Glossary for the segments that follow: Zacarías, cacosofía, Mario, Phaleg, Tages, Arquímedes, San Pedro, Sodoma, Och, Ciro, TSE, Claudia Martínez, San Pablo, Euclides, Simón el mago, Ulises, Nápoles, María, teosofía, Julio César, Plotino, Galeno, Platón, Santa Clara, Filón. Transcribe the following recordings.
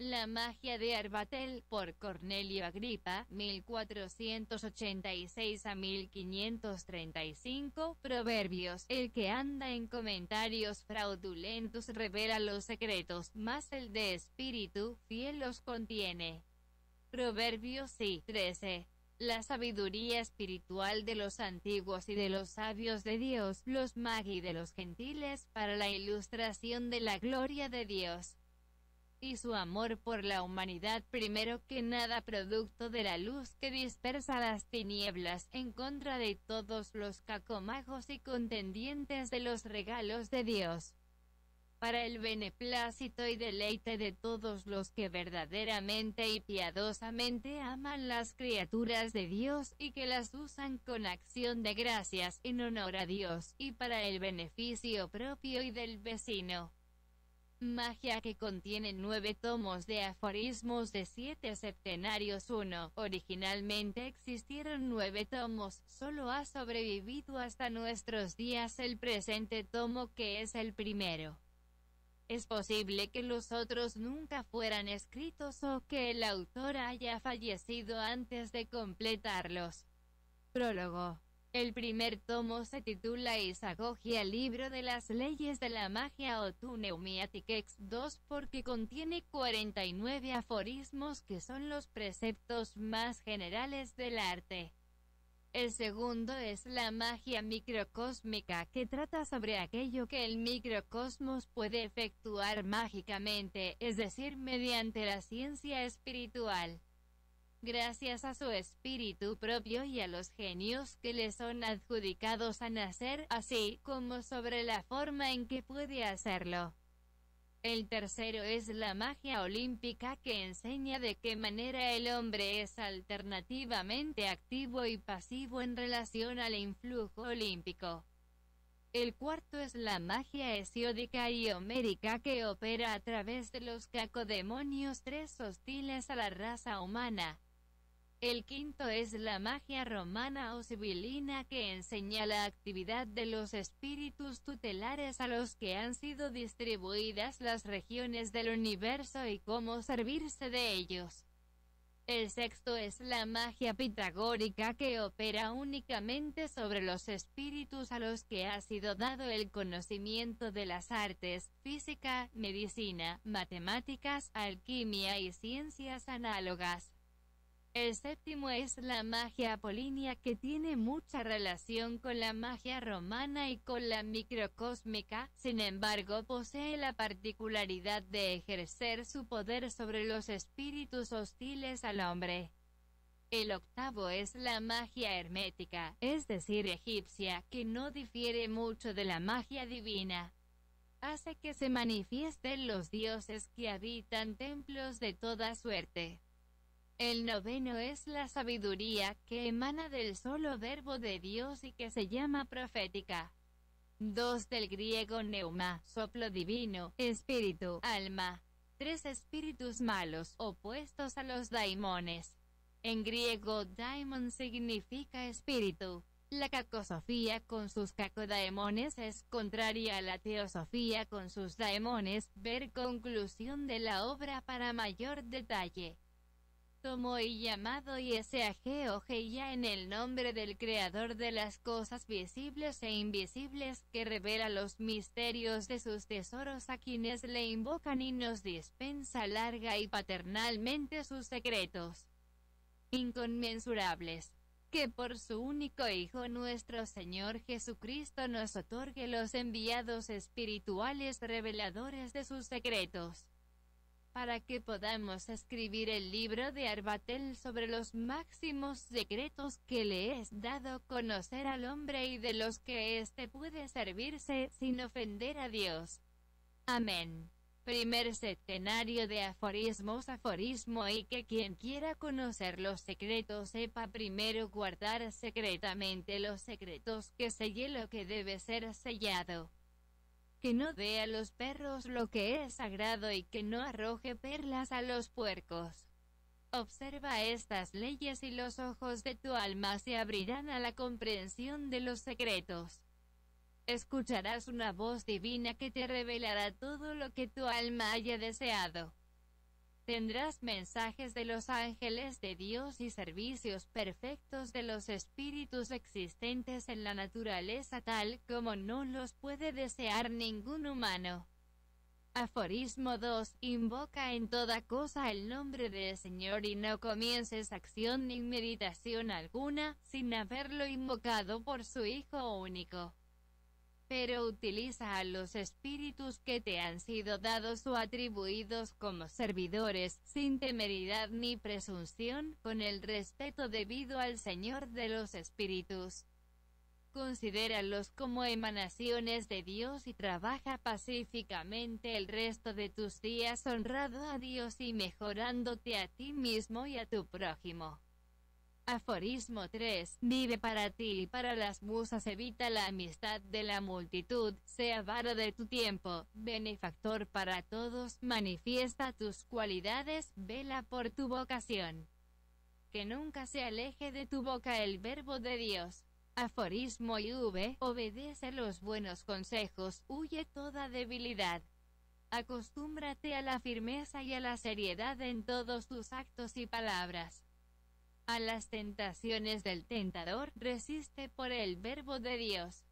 La magia de Arbatel, por Cornelio Agripa, 1486 a 1535, Proverbios, el que anda en comentarios fraudulentos revela los secretos, mas el de espíritu fiel los contiene. Proverbios 13. La sabiduría espiritual de los antiguos y de los sabios de Dios, los magi de los gentiles, para la ilustración de la gloria de Dios y su amor por la humanidad, primero que nada producto de la luz que dispersa las tinieblas, en contra de todos los cacomagos y contendientes de los regalos de Dios, para el beneplácito y deleite de todos los que verdaderamente y piadosamente aman las criaturas de Dios, y que las usan con acción de gracias, en honor a Dios, y para el beneficio propio y del vecino. Magia que contiene 9 tomos de aforismos de 7 septenarios. 1. Originalmente existieron 9 tomos, solo ha sobrevivido hasta nuestros días el presente tomo, que es el primero. Es posible que los otros nunca fueran escritos o que el autor haya fallecido antes de completarlos. Prólogo. El primer tomo se titula Isagogia, libro de las leyes de la magia o tu Pneumatic Ex 2, porque contiene 49 aforismos que son los preceptos más generales del arte. El segundo es la magia microcósmica, que trata sobre aquello que el microcosmos puede efectuar mágicamente, es decir, mediante la ciencia espiritual, gracias a su espíritu propio y a los genios que le son adjudicados a nacer, así como sobre la forma en que puede hacerlo. El tercero es la magia olímpica, que enseña de qué manera el hombre es alternativamente activo y pasivo en relación al influjo olímpico. El cuarto es la magia hesiódica y homérica, que opera a través de los cacodemonios 3 hostiles a la raza humana. El quinto es la magia romana o sibilina, que enseña la actividad de los espíritus tutelares a los que han sido distribuidas las regiones del universo y cómo servirse de ellos. El sexto es la magia pitagórica, que opera únicamente sobre los espíritus a los que ha sido dado el conocimiento de las artes, física, medicina, matemáticas, alquimia y ciencias análogas. El séptimo es la magia apolínea, que tiene mucha relación con la magia romana y con la microcósmica, sin embargo posee la particularidad de ejercer su poder sobre los espíritus hostiles al hombre. El octavo es la magia hermética, es decir, egipcia, que no difiere mucho de la magia divina. Hace que se manifiesten los dioses que habitan templos de toda suerte. El noveno es la sabiduría, que emana del solo verbo de Dios y que se llama profética. 2 del griego neuma, soplo divino, espíritu, alma. 3 espíritus malos, opuestos a los daimones. En griego daimon significa espíritu. La cacosofía con sus cacodaemones es contraria a la teosofía con sus daemones, ver conclusión de la obra para mayor detalle. Tomo y llamado Isagogia, en el nombre del creador de las cosas visibles e invisibles, que revela los misterios de sus tesoros a quienes le invocan y nos dispensa larga y paternalmente sus secretos inconmensurables, que por su único Hijo nuestro Señor Jesucristo nos otorgue los enviados espirituales reveladores de sus secretos, para que podamos escribir el libro de Arbatel sobre los máximos secretos que le es dado conocer al hombre y de los que éste puede servirse sin ofender a Dios. Amén. Primer septenario de aforismos. Aforismo: y que quien quiera conocer los secretos sepa primero guardar secretamente los secretos, que selle lo que debe ser sellado, que no dé a los perros lo que es sagrado y que no arroje perlas a los puercos. Observa estas leyes y los ojos de tu alma se abrirán a la comprensión de los secretos. Escucharás una voz divina que te revelará todo lo que tu alma haya deseado. Tendrás mensajes de los ángeles de Dios y servicios perfectos de los espíritus existentes en la naturaleza tal como no los puede desear ningún humano. Aforismo 2. Invoca en toda cosa el nombre del Señor y no comiences acción ni meditación alguna, sin haberlo invocado por su Hijo único. Pero utiliza a los espíritus que te han sido dados o atribuidos como servidores, sin temeridad ni presunción, con el respeto debido al Señor de los espíritus. Considéralos como emanaciones de Dios y trabaja pacíficamente el resto de tus días honrando a Dios y mejorándote a ti mismo y a tu prójimo. Aforismo 3. Vive para ti y para las musas, evita la amistad de la multitud, sea avaro de tu tiempo, benefactor para todos, manifiesta tus cualidades, vela por tu vocación. Que nunca se aleje de tu boca el verbo de Dios. Aforismo IV. Obedece los buenos consejos, huye toda debilidad. Acostúmbrate a la firmeza y a la seriedad en todos tus actos y palabras. A las tentaciones del tentador, resiste por el verbo de Dios.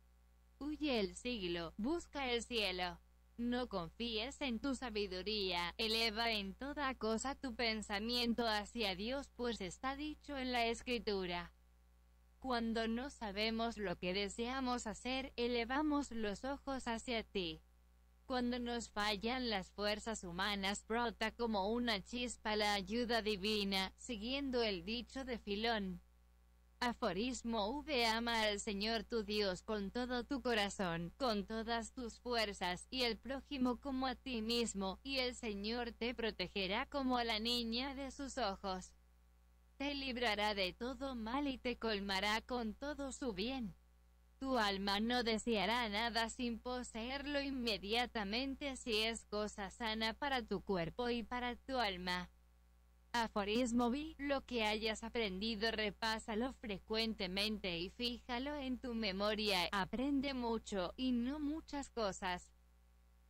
Huye el siglo, busca el cielo. No confíes en tu sabiduría, eleva en toda cosa tu pensamiento hacia Dios, pues está dicho en la Escritura. Cuando no sabemos lo que deseamos hacer, elevamos los ojos hacia ti. Cuando nos fallan las fuerzas humanas, brota como una chispa la ayuda divina, siguiendo el dicho de Filón. Aforismo V. Ama al Señor tu Dios con todo tu corazón, con todas tus fuerzas, y el prójimo como a ti mismo, y el Señor te protegerá como a la niña de sus ojos. Te librará de todo mal y te colmará con todo su bien. Tu alma no deseará nada sin poseerlo inmediatamente si es cosa sana para tu cuerpo y para tu alma. Aforismo B. Lo que hayas aprendido repásalo frecuentemente y fíjalo en tu memoria. Aprende mucho, y no muchas cosas.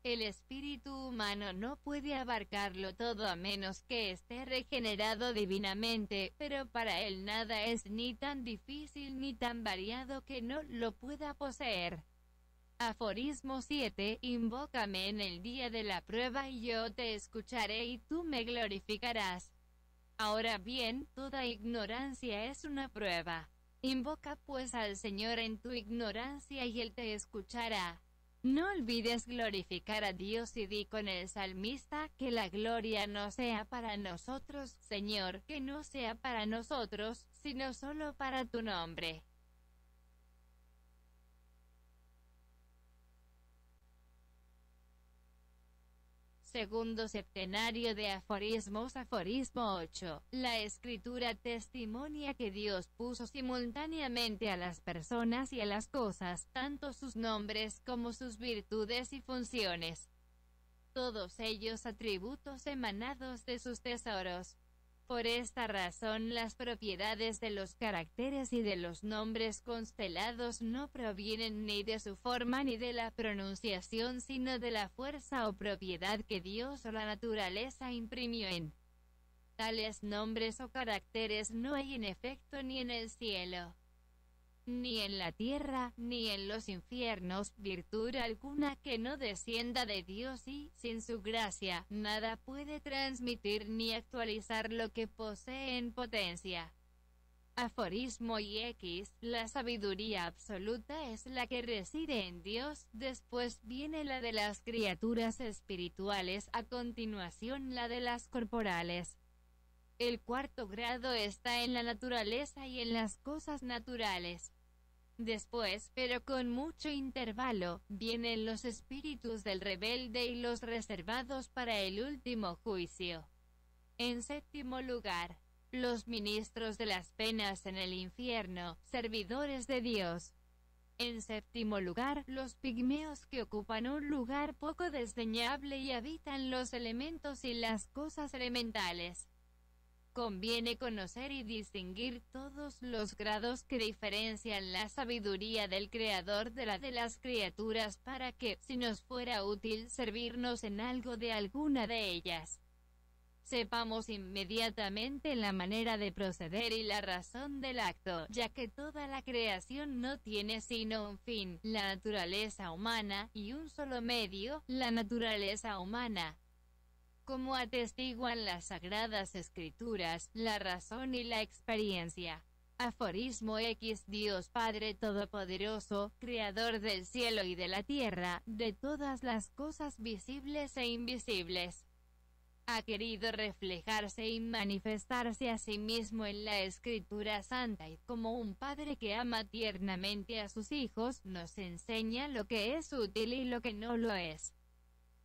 El espíritu humano no puede abarcarlo todo a menos que esté regenerado divinamente, pero para él nada es ni tan difícil ni tan variado que no lo pueda poseer. Aforismo 7. Invócame en el día de la prueba y yo te escucharé y tú me glorificarás. Ahora bien, toda ignorancia es una prueba. Invoca pues al Señor en tu ignorancia y él te escuchará. No olvides glorificar a Dios y di con el salmista, que la gloria no sea para nosotros, Señor, que no sea para nosotros, sino solo para tu nombre. Segundo septenario de aforismos. Aforismo 8. La Escritura testimonia que Dios puso simultáneamente a las personas y a las cosas, tanto sus nombres como sus virtudes y funciones, todos ellos atributos emanados de sus tesoros. Por esta razón las propiedades de los caracteres y de los nombres constelados no provienen ni de su forma ni de la pronunciación, sino de la fuerza o propiedad que Dios o la naturaleza imprimió en tales nombres o caracteres. No hay en efecto ni en el cielo, ni en la tierra, ni en los infiernos, virtud alguna que no descienda de Dios y, sin su gracia, nada puede transmitir ni actualizar lo que posee en potencia. Aforismo y X. La sabiduría absoluta es la que reside en Dios, después viene la de las criaturas espirituales, a continuación la de las corporales. El cuarto grado está en la naturaleza y en las cosas naturales. Después, pero con mucho intervalo, vienen los espíritus del rebelde y los reservados para el último juicio. En séptimo lugar, los ministros de las penas en el infierno, servidores de Dios. En séptimo lugar, los pigmeos, que ocupan un lugar poco desdeñable y habitan los elementos y las cosas elementales. Conviene conocer y distinguir todos los grados que diferencian la sabiduría del Creador de la de las criaturas, para que, si nos fuera útil, servirnos en algo de alguna de ellas. sepamos inmediatamente la manera de proceder y la razón del acto, ya que toda la creación no tiene sino un fin, la naturaleza humana, y un solo medio, la naturaleza humana. Como atestiguan las sagradas escrituras, la razón y la experiencia. Aforismo X. Dios Padre Todopoderoso, Creador del cielo y de la tierra, de todas las cosas visibles e invisibles, ha querido reflejarse y manifestarse a sí mismo en la Escritura Santa y, como un padre que ama tiernamente a sus hijos, nos enseña lo que es útil y lo que no lo es,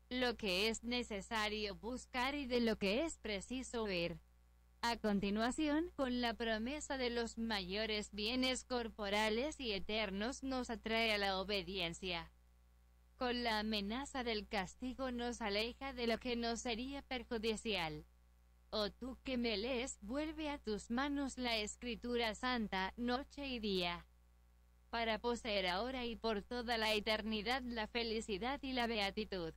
lo que es necesario buscar y de lo que es preciso huir. A continuación, con la promesa de los mayores bienes corporales y eternos nos atrae a la obediencia. Con la amenaza del castigo nos aleja de lo que nos sería perjudicial. Oh tú que me lees, vuelve a tus manos la Escritura Santa, noche y día, para poseer ahora y por toda la eternidad la felicidad y la beatitud.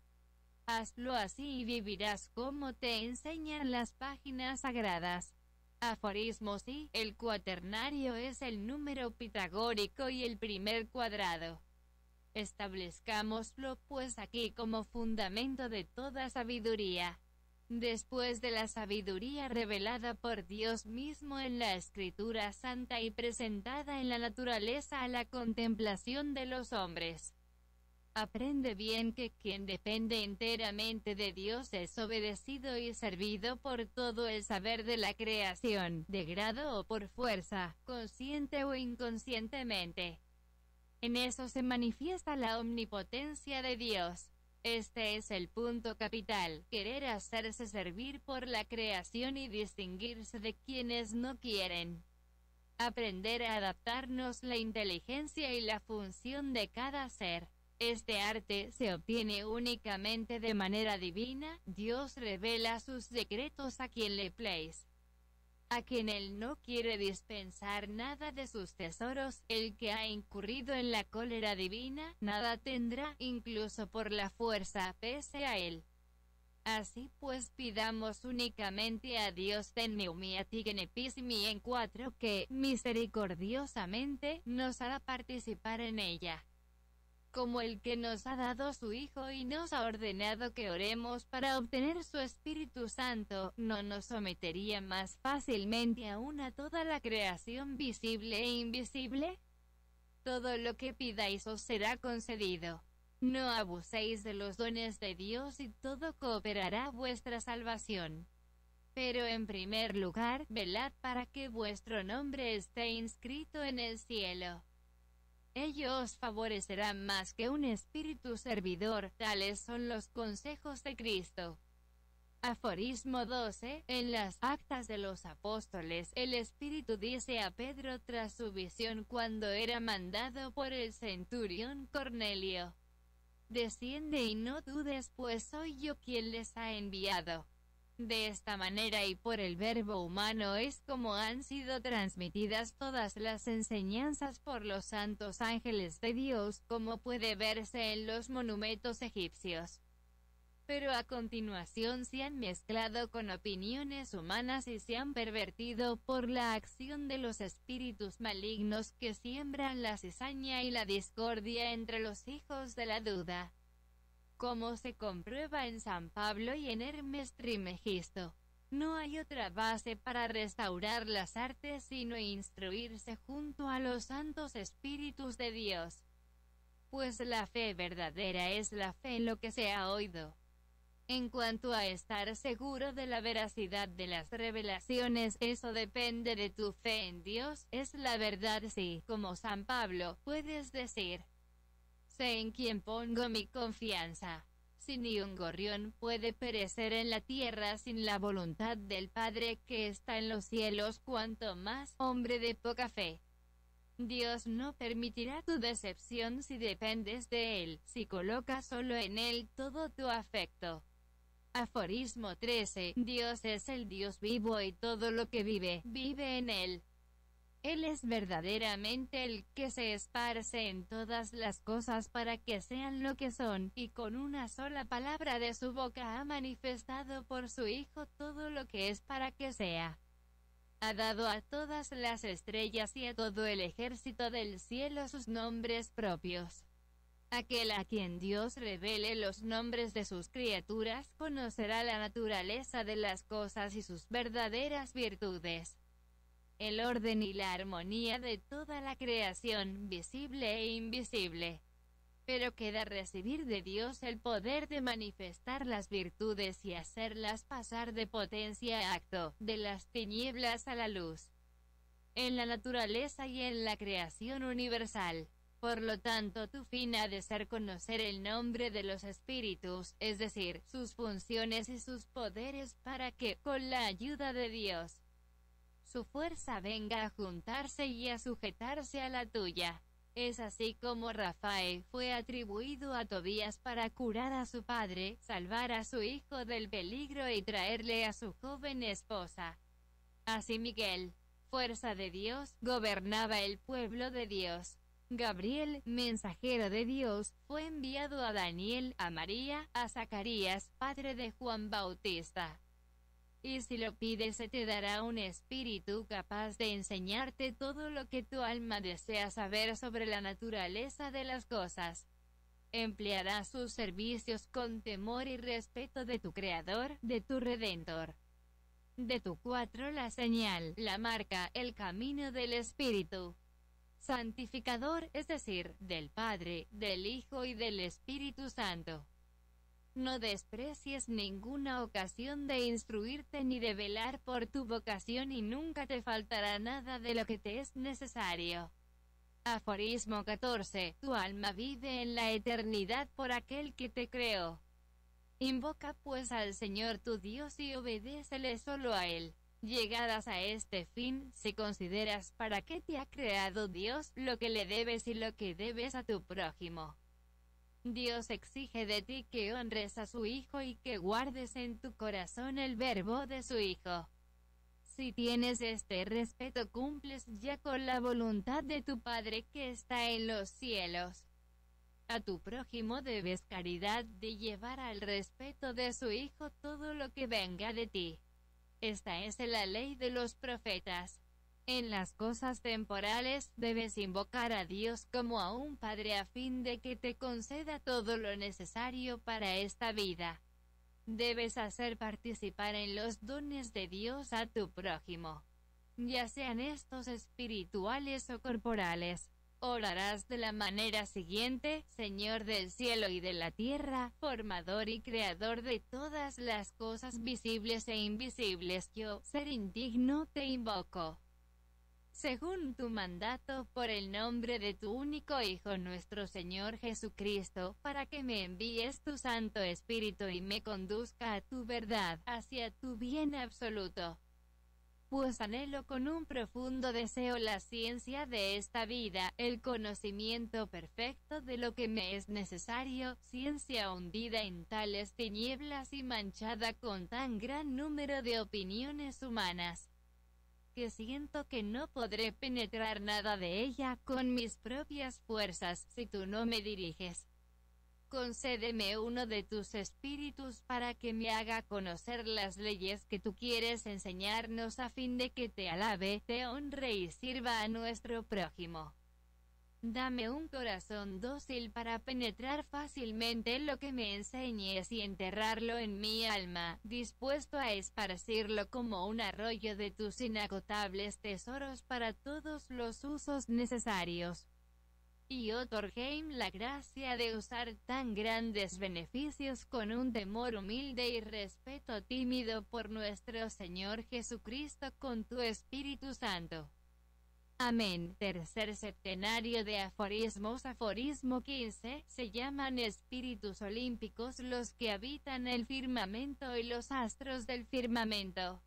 Hazlo así y vivirás como te enseñan las páginas sagradas. Aforismos y el cuaternario es el número pitagórico y el primer cuadrado. Establezcámoslo pues aquí como fundamento de toda sabiduría. Después de la sabiduría revelada por Dios mismo en la Escritura Santa y presentada en la naturaleza a la contemplación de los hombres, aprende bien que quien depende enteramente de Dios es obedecido y servido por todo el saber de la creación, de grado o por fuerza, consciente o inconscientemente. En eso se manifiesta la omnipotencia de Dios. Este es el punto capital, querer hacerse servir por la creación y distinguirse de quienes no quieren. Aprender a adaptarnos la inteligencia y la función de cada ser. Este arte se obtiene únicamente de manera divina. Dios revela sus secretos a quien le place, a quien él no quiere dispensar nada de sus tesoros. El que ha incurrido en la cólera divina, nada tendrá, incluso por la fuerza, pese a él. Así pues pidamos únicamente a Dios en 4 que, misericordiosamente, nos hará participar en ella, como el que nos ha dado su Hijo y nos ha ordenado que oremos para obtener su Espíritu Santo, ¿no nos sometería más fácilmente aún a toda la creación visible e invisible? Todo lo que pidáis os será concedido. No abuséis de los dones de Dios y todo cooperará vuestra salvación. Pero en primer lugar, velad para que vuestro nombre esté inscrito en el cielo. Ello os favorecerá más que un espíritu servidor. Tales son los consejos de Cristo. Aforismo 12. En las actas de los apóstoles, el Espíritu dice a Pedro tras su visión cuando era mandado por el centurión Cornelio: «Desciende y no dudes, pues soy yo quien les ha enviado». De esta manera y por el verbo humano es como han sido transmitidas todas las enseñanzas por los santos ángeles de Dios, como puede verse en los monumentos egipcios. Pero a continuación se han mezclado con opiniones humanas y se han pervertido por la acción de los espíritus malignos que siembran la cizaña y la discordia entre los hijos de la duda, como se comprueba en San Pablo y en Hermes Trimegisto. No hay otra base para restaurar las artes sino instruirse junto a los santos espíritus de Dios, pues la fe verdadera es la fe en lo que se ha oído. En cuanto a estar seguro de la veracidad de las revelaciones, eso depende de tu fe en Dios. Es la verdad si, como San Pablo, puedes decir: sé en quien pongo mi confianza. Si ni un gorrión puede perecer en la tierra sin la voluntad del Padre que está en los cielos, cuanto más, hombre de poca fe. Dios no permitirá tu decepción si dependes de Él, si colocas solo en Él todo tu afecto. Aforismo 13. Dios es el Dios vivo y todo lo que vive, vive en Él. Él es verdaderamente el que se esparce en todas las cosas para que sean lo que son, y con una sola palabra de su boca ha manifestado por su Hijo todo lo que es para que sea. Ha dado a todas las estrellas y a todo el ejército del cielo sus nombres propios. Aquel a quien Dios revele los nombres de sus criaturas conocerá la naturaleza de las cosas y sus verdaderas virtudes. El orden y la armonía de toda la creación, visible e invisible. Pero queda recibir de Dios el poder de manifestar las virtudes y hacerlas pasar de potencia a acto, de las tinieblas a la luz, en la naturaleza y en la creación universal. Por lo tanto, tu fin ha de ser conocer el nombre de los espíritus, es decir, sus funciones y sus poderes, para que, con la ayuda de Dios, su fuerza venga a juntarse y a sujetarse a la tuya. Es así como Rafael fue atribuido a Tobías para curar a su padre, salvar a su hijo del peligro y traerle a su joven esposa. Así Miguel, fuerza de Dios, gobernaba el pueblo de Dios. Gabriel, mensajero de Dios, fue enviado a Daniel, a María, a Zacarías, padre de Juan Bautista. Y si lo pides, se te dará un espíritu capaz de enseñarte todo lo que tu alma desea saber sobre la naturaleza de las cosas. Empleará sus servicios con temor y respeto de tu Creador, de tu Redentor. De tu 4 la señal, la marca, el camino del Espíritu Santificador, es decir, del Padre, del Hijo y del Espíritu Santo. No desprecies ninguna ocasión de instruirte ni de velar por tu vocación, y nunca te faltará nada de lo que te es necesario. Aforismo 14. Tu alma vive en la eternidad por aquel que te creó. Invoca pues al Señor tu Dios y obedécele solo a Él. Llegadas a este fin, si consideras para qué te ha creado Dios, lo que le debes y lo que debes a tu prójimo. Dios exige de ti que honres a su Hijo y que guardes en tu corazón el verbo de su Hijo. Si tienes este respeto, cumples ya con la voluntad de tu Padre que está en los cielos. A tu prójimo debes caridad de llevar al respeto de su Hijo todo lo que venga de ti. Esta es la ley de los profetas. En las cosas temporales, debes invocar a Dios como a un Padre a fin de que te conceda todo lo necesario para esta vida. Debes hacer participar en los dones de Dios a tu prójimo, ya sean estos espirituales o corporales. Orarás de la manera siguiente: Señor del cielo y de la tierra, formador y creador de todas las cosas visibles e invisibles, yo, ser indigno, te invoco, según tu mandato, por el nombre de tu único Hijo, nuestro Señor Jesucristo, para que me envíes tu Santo Espíritu y me conduzca a tu verdad, hacia tu bien absoluto. Pues anhelo con un profundo deseo la ciencia de esta vida, el conocimiento perfecto de lo que me es necesario, ciencia hundida en tales tinieblas y manchada con tan gran número de opiniones humanas, que siento que no podré penetrar nada de ella con mis propias fuerzas si tú no me diriges. Concédeme uno de tus espíritus para que me haga conocer las leyes que tú quieres enseñarnos, a fin de que te alabe, te honre y sirva a nuestro prójimo. Dame un corazón dócil para penetrar fácilmente lo que me enseñes y enterrarlo en mi alma, dispuesto a esparcirlo como un arroyo de tus inagotables tesoros para todos los usos necesarios. Y otorguéim la gracia de usar tan grandes beneficios con un temor humilde y respeto tímido por nuestro Señor Jesucristo, con tu Espíritu Santo. Amén. Tercer septenario de aforismos. Aforismo 15. Se llaman espíritus olímpicos los que habitan el firmamento y los astros del firmamento.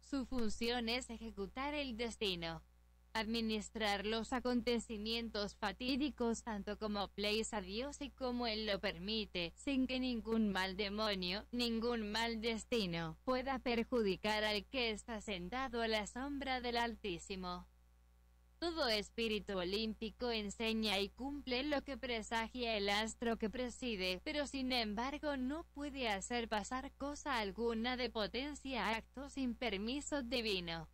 Su función es ejecutar el destino, administrar los acontecimientos fatídicos tanto como place a Dios y como Él lo permite, sin que ningún mal demonio, ningún mal destino, pueda perjudicar al que está sentado a la sombra del Altísimo. Todo espíritu olímpico enseña y cumple lo que presagia el astro que preside, pero sin embargo no puede hacer pasar cosa alguna de potencia a acto sin permiso divino.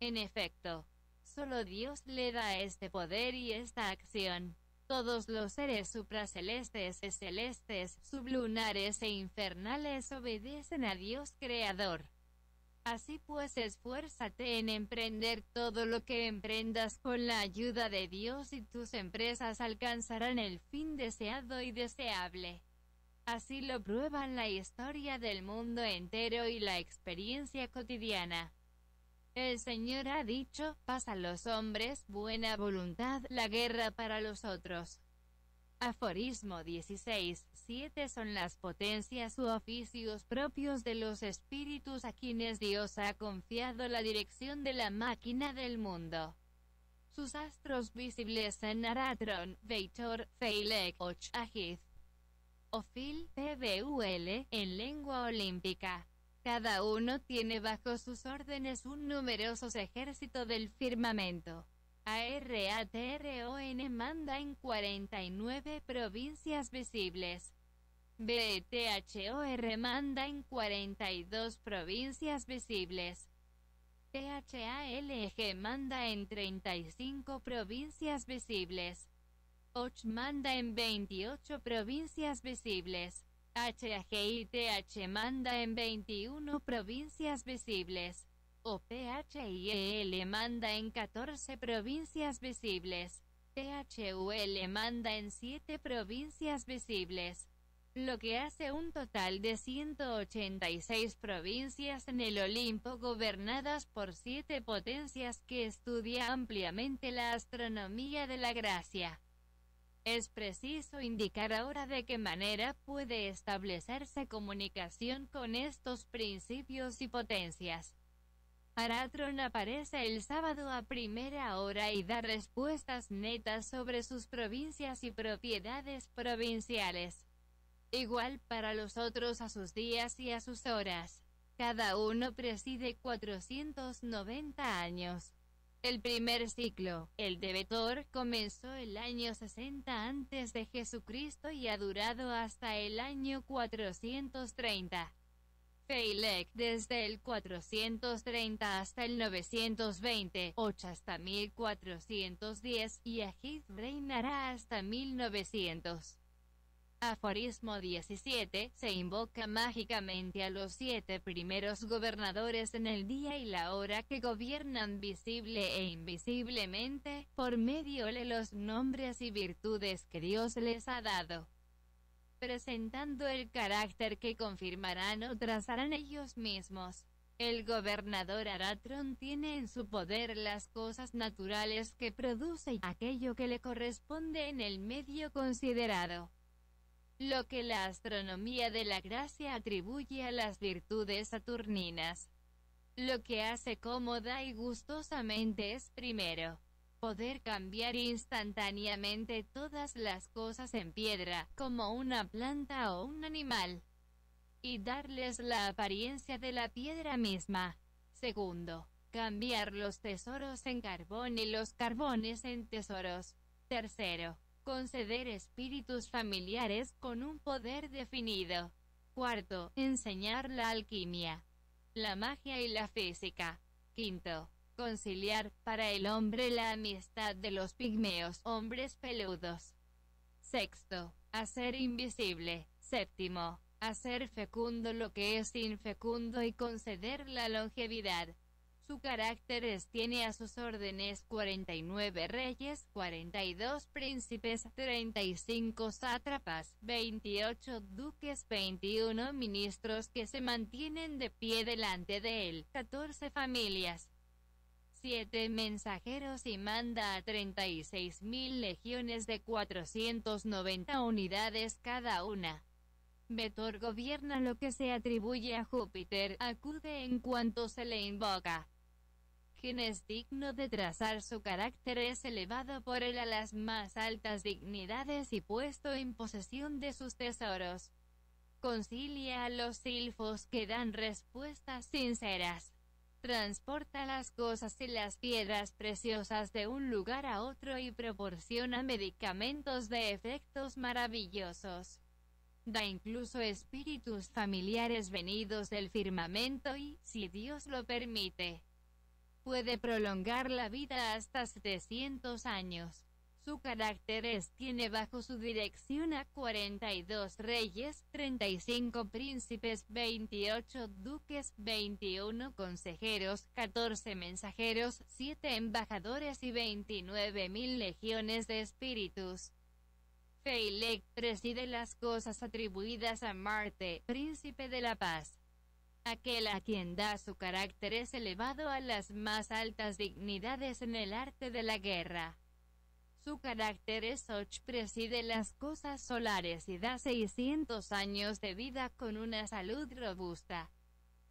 En efecto, solo Dios le da este poder y esta acción. Todos los seres supracelestes y celestes, sublunares e infernales obedecen a Dios Creador. Así pues, esfuérzate en emprender todo lo que emprendas con la ayuda de Dios y tus empresas alcanzarán el fin deseado y deseable. Así lo prueban la historia del mundo entero y la experiencia cotidiana. El Señor ha dicho, paz a los hombres, buena voluntad, la guerra para los otros. Aforismo 16, 7 son las potencias u oficios propios de los espíritus a quienes Dios ha confiado la dirección de la máquina del mundo. Sus astros visibles en Aratron, Bethor, Phaleg, Och, Ajith, Ophiel, Phul, en lengua olímpica. Cada uno tiene bajo sus órdenes un numeroso ejército del firmamento. Aratron manda en 49 provincias visibles. Bethor manda en 42 provincias visibles. Thalg manda en 35 provincias visibles. Och manda en 28 provincias visibles. Hajith manda en 21 provincias visibles. Ophiel manda en 14 provincias visibles. Phul manda en 7 provincias visibles. Lo que hace un total de 186 provincias en el Olimpo gobernadas por 7 potencias que estudia ampliamente la astronomía de la gracia. Es preciso indicar ahora de qué manera puede establecerse comunicación con estos principios y potencias. Aratron aparece el sábado a primera hora y da respuestas netas sobre sus provincias y propiedades provinciales. Igual para los otros a sus días y a sus horas. Cada uno preside 490 años. El primer ciclo, el de Bethor, comenzó el año 60 antes de Jesucristo y ha durado hasta el año 430. Phaleg, desde el 430 hasta el 920, Och hasta 1410, y Ajith reinará hasta 1900. Aforismo 17, se invoca mágicamente a los 7 primeros gobernadores en el día y la hora que gobiernan visible e invisiblemente, por medio de los nombres y virtudes que Dios les ha dado, presentando el carácter que confirmarán o trazarán ellos mismos. El gobernador Aratron tiene en su poder las cosas naturales que produce y aquello que le corresponde en el medio considerado. Lo que la astronomía de la gracia atribuye a las virtudes saturninas. Lo que hace cómoda y gustosamente es, primero, poder cambiar instantáneamente todas las cosas en piedra, como una planta o un animal, y darles la apariencia de la piedra misma. Segundo, cambiar los tesoros en carbón y los carbones en tesoros. Tercero, conceder espíritus familiares con un poder definido. Cuarto, enseñar la alquimia, la magia y la física. Quinto, conciliar para el hombre la amistad de los pigmeos, hombres peludos. Sexto, hacer invisible. Séptimo, hacer fecundo lo que es infecundo y conceder la longevidad. Su carácter tiene a sus órdenes 49 reyes, 42 príncipes, 35 sátrapas, 28 duques, 21 ministros que se mantienen de pie delante de él, 14 familias, 7 mensajeros y manda a 36.000 legiones de 490 unidades cada una. Bethor gobierna lo que se atribuye a Júpiter, acude en cuanto se le invoca. Quien es digno de trazar su carácter es elevado por él a las más altas dignidades y puesto en posesión de sus tesoros. Concilia a los silfos que dan respuestas sinceras. Transporta las cosas y las piedras preciosas de un lugar a otro y proporciona medicamentos de efectos maravillosos. Da incluso espíritus familiares venidos del firmamento y, si Dios lo permite, puede prolongar la vida hasta 700 años. Su carácter tiene bajo su dirección a 42 reyes, 35 príncipes, 28 duques, 21 consejeros, 14 mensajeros, 7 embajadores y 29.000 legiones de espíritus. Phaleg preside las cosas atribuidas a Marte, príncipe de la paz. Aquel a quien da su carácter es elevado a las más altas dignidades en el arte de la guerra. Su carácter es Och, preside las cosas solares y da 600 años de vida con una salud robusta.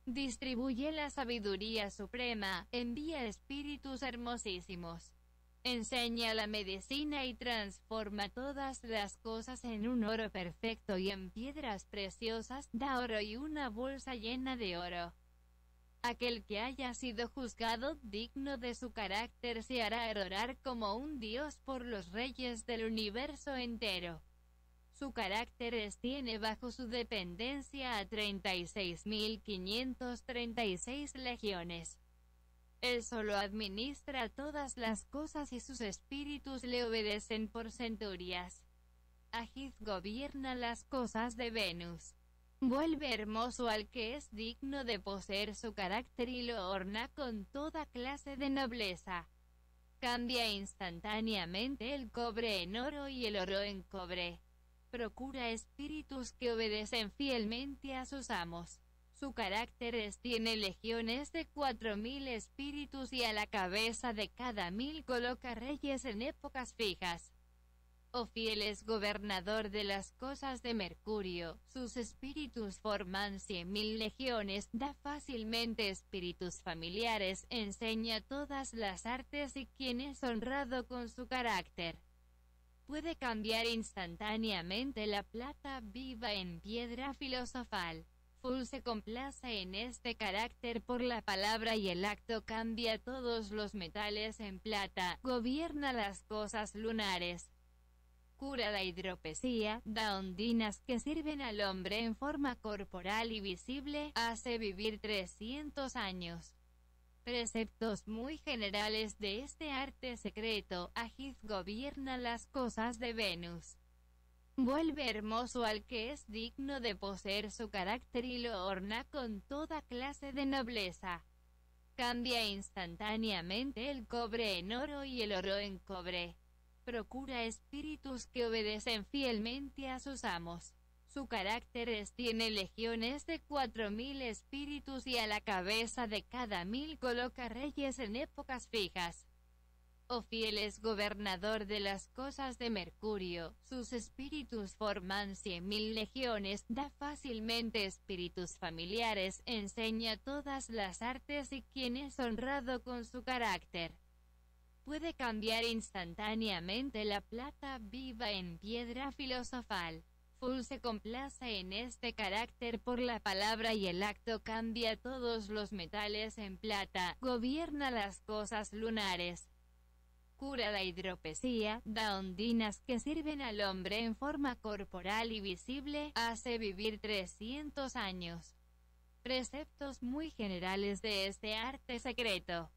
Distribuye la sabiduría suprema, envía espíritus hermosísimos. Enseña la medicina y transforma todas las cosas en un oro perfecto y en piedras preciosas, da oro y una bolsa llena de oro. Aquel que haya sido juzgado digno de su carácter se hará adorar como un dios por los reyes del universo entero. Su carácter tiene bajo su dependencia a 36.536 legiones. Él solo administra todas las cosas y sus espíritus le obedecen por centurias. Ajith gobierna las cosas de Venus. Vuelve hermoso al que es digno de poseer su carácter y lo orna con toda clase de nobleza. Cambia instantáneamente el cobre en oro y el oro en cobre. Procura espíritus que obedecen fielmente a sus amos. Su carácter tiene legiones de 4.000 espíritus y a la cabeza de cada 1.000 coloca reyes en épocas fijas. Ophiel es gobernador de las cosas de Mercurio, sus espíritus forman 100.000 legiones, da fácilmente espíritus familiares, enseña todas las artes y quien es honrado con su carácter. Puede cambiar instantáneamente la plata viva en piedra filosofal. Phul se complace en este carácter por la palabra y el acto, cambia todos los metales en plata, gobierna las cosas lunares. Cura la hidropesía, da ondinas que sirven al hombre en forma corporal y visible, hace vivir 300 años. Preceptos muy generales de este arte secreto, Ajith gobierna las cosas de Venus. Vuelve hermoso al que es digno de poseer su carácter y lo orna con toda clase de nobleza. Cambia instantáneamente el cobre en oro y el oro en cobre. Procura espíritus que obedecen fielmente a sus amos. Su carácter tiene legiones de 4.000 espíritus y a la cabeza de cada 1.000 coloca reyes en épocas fijas. Ophiel es gobernador de las cosas de Mercurio, sus espíritus forman 100.000 legiones, da fácilmente espíritus familiares, enseña todas las artes y quien es honrado con su carácter. Puede cambiar instantáneamente la plata viva en piedra filosofal. Phul se complace en este carácter por la palabra y el acto, cambia todos los metales en plata, gobierna las cosas lunares. Cura la hidropesía, da ondinas que sirven al hombre en forma corporal y visible, hace vivir 300 años. Preceptos muy generales de este arte secreto.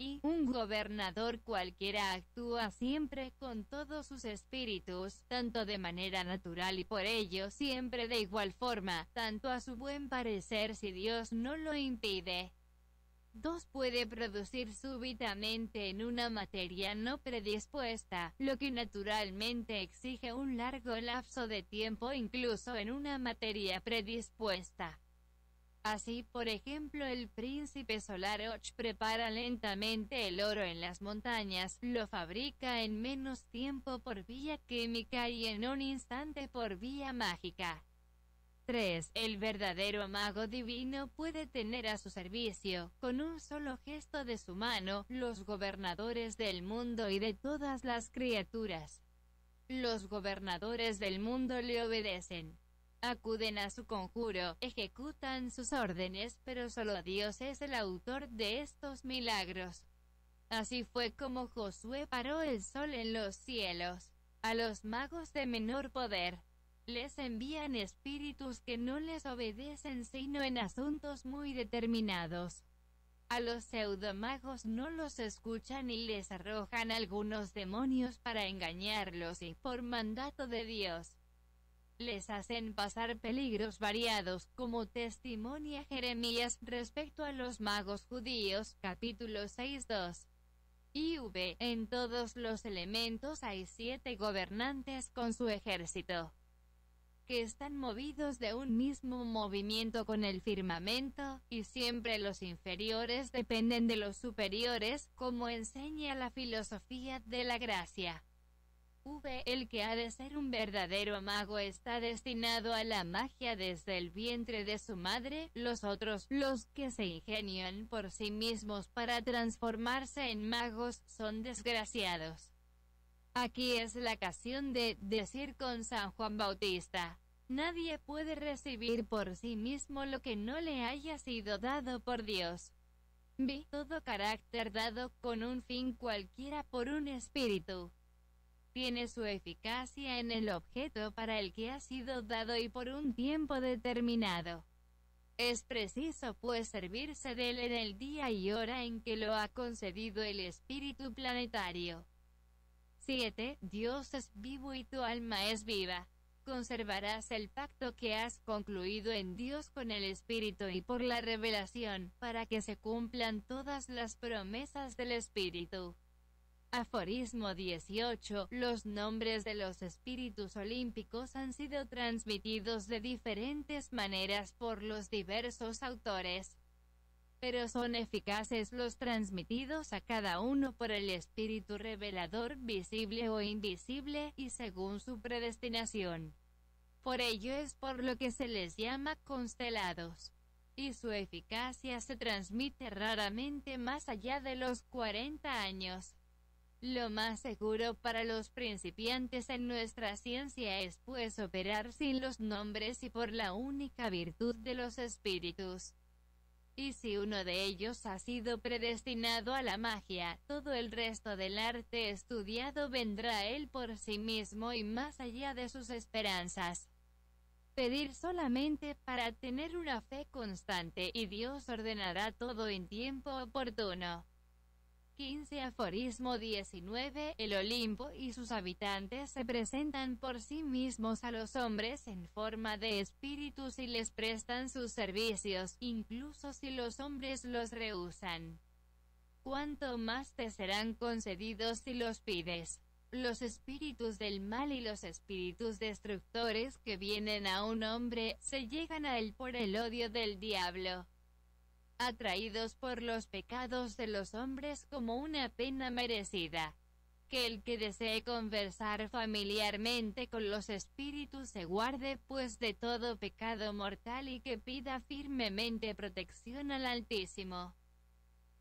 Y un gobernador cualquiera actúa siempre con todos sus espíritus, tanto de manera natural y por ello siempre de igual forma, tanto a su buen parecer si Dios no lo impide. 2. Puede producir súbitamente en una materia no predispuesta, lo que naturalmente exige un largo lapso de tiempo incluso en una materia predispuesta. Así, por ejemplo, el príncipe solar Och prepara lentamente el oro en las montañas, lo fabrica en menos tiempo por vía química y en un instante por vía mágica. 3. El verdadero mago divino puede tener a su servicio, con un solo gesto de su mano, los gobernadores del mundo y de todas las criaturas. Los gobernadores del mundo le obedecen. Acuden a su conjuro, ejecutan sus órdenes, pero solo Dios es el autor de estos milagros. Así fue como Josué paró el sol en los cielos. A los magos de menor poder les envían espíritus que no les obedecen sino en asuntos muy determinados. A los pseudomagos no los escuchan y les arrojan algunos demonios para engañarlos y, por mandato de Dios, les hacen pasar peligros variados, como testimonia Jeremías respecto a los magos judíos, capítulo 6:2. IV. En todos los elementos hay 7 gobernantes con su ejército, que están movidos de un mismo movimiento con el firmamento, y siempre los inferiores dependen de los superiores, como enseña la filosofía de la gracia. V. El que ha de ser un verdadero mago está destinado a la magia desde el vientre de su madre. Los otros, los que se ingenian por sí mismos para transformarse en magos, son desgraciados. Aquí es la ocasión de decir con San Juan Bautista: nadie puede recibir por sí mismo lo que no le haya sido dado por Dios. B. Todo carácter dado con un fin cualquiera por un espíritu tiene su eficacia en el objeto para el que ha sido dado y por un tiempo determinado. Es preciso pues servirse de él en el día y hora en que lo ha concedido el espíritu planetario. 7. Dios es vivo y tu alma es viva. Conservarás el pacto que has concluido en Dios con el Espíritu y por la revelación, para que se cumplan todas las promesas del Espíritu. Aforismo 18. Los nombres de los espíritus olímpicos han sido transmitidos de diferentes maneras por los diversos autores, pero son eficaces los transmitidos a cada uno por el espíritu revelador, visible o invisible, y según su predestinación. Por ello es por lo que se les llama constelados, y su eficacia se transmite raramente más allá de los 40 años. Lo más seguro para los principiantes en nuestra ciencia es pues operar sin los nombres y por la única virtud de los espíritus. Y si uno de ellos ha sido predestinado a la magia, todo el resto del arte estudiado vendrá él por sí mismo y más allá de sus esperanzas. Pedir solamente para tener una fe constante y Dios ordenará todo en tiempo oportuno. 15. Aforismo 19. El Olimpo y sus habitantes se presentan por sí mismos a los hombres en forma de espíritus y les prestan sus servicios, incluso si los hombres los rehusan. Cuanto más te serán concedidos si los pides. Los espíritus del mal y los espíritus destructores que vienen a un hombre, se llegan a él por el odio del diablo, atraídos por los pecados de los hombres como una pena merecida. Que el que desee conversar familiarmente con los espíritus se guarde pues de todo pecado mortal y que pida firmemente protección al Altísimo.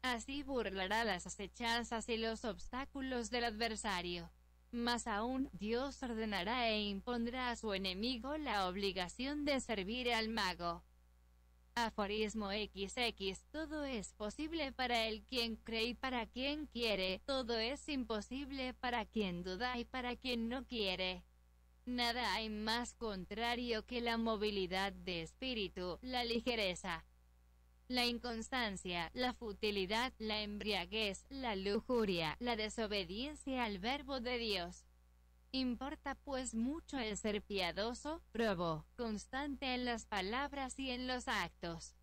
Así burlará las asechanzas y los obstáculos del adversario. Más aún, Dios ordenará e impondrá a su enemigo la obligación de servir al mago. Aforismo XX. Todo es posible para el quien cree y para quien quiere, todo es imposible para quien duda y para quien no quiere. Nada hay más contrario que la movilidad de espíritu, la ligereza, la inconstancia, la futilidad, la embriaguez, la lujuria, la desobediencia al verbo de Dios. Importa pues mucho el ser piadoso, probo, constante en las palabras y en los actos.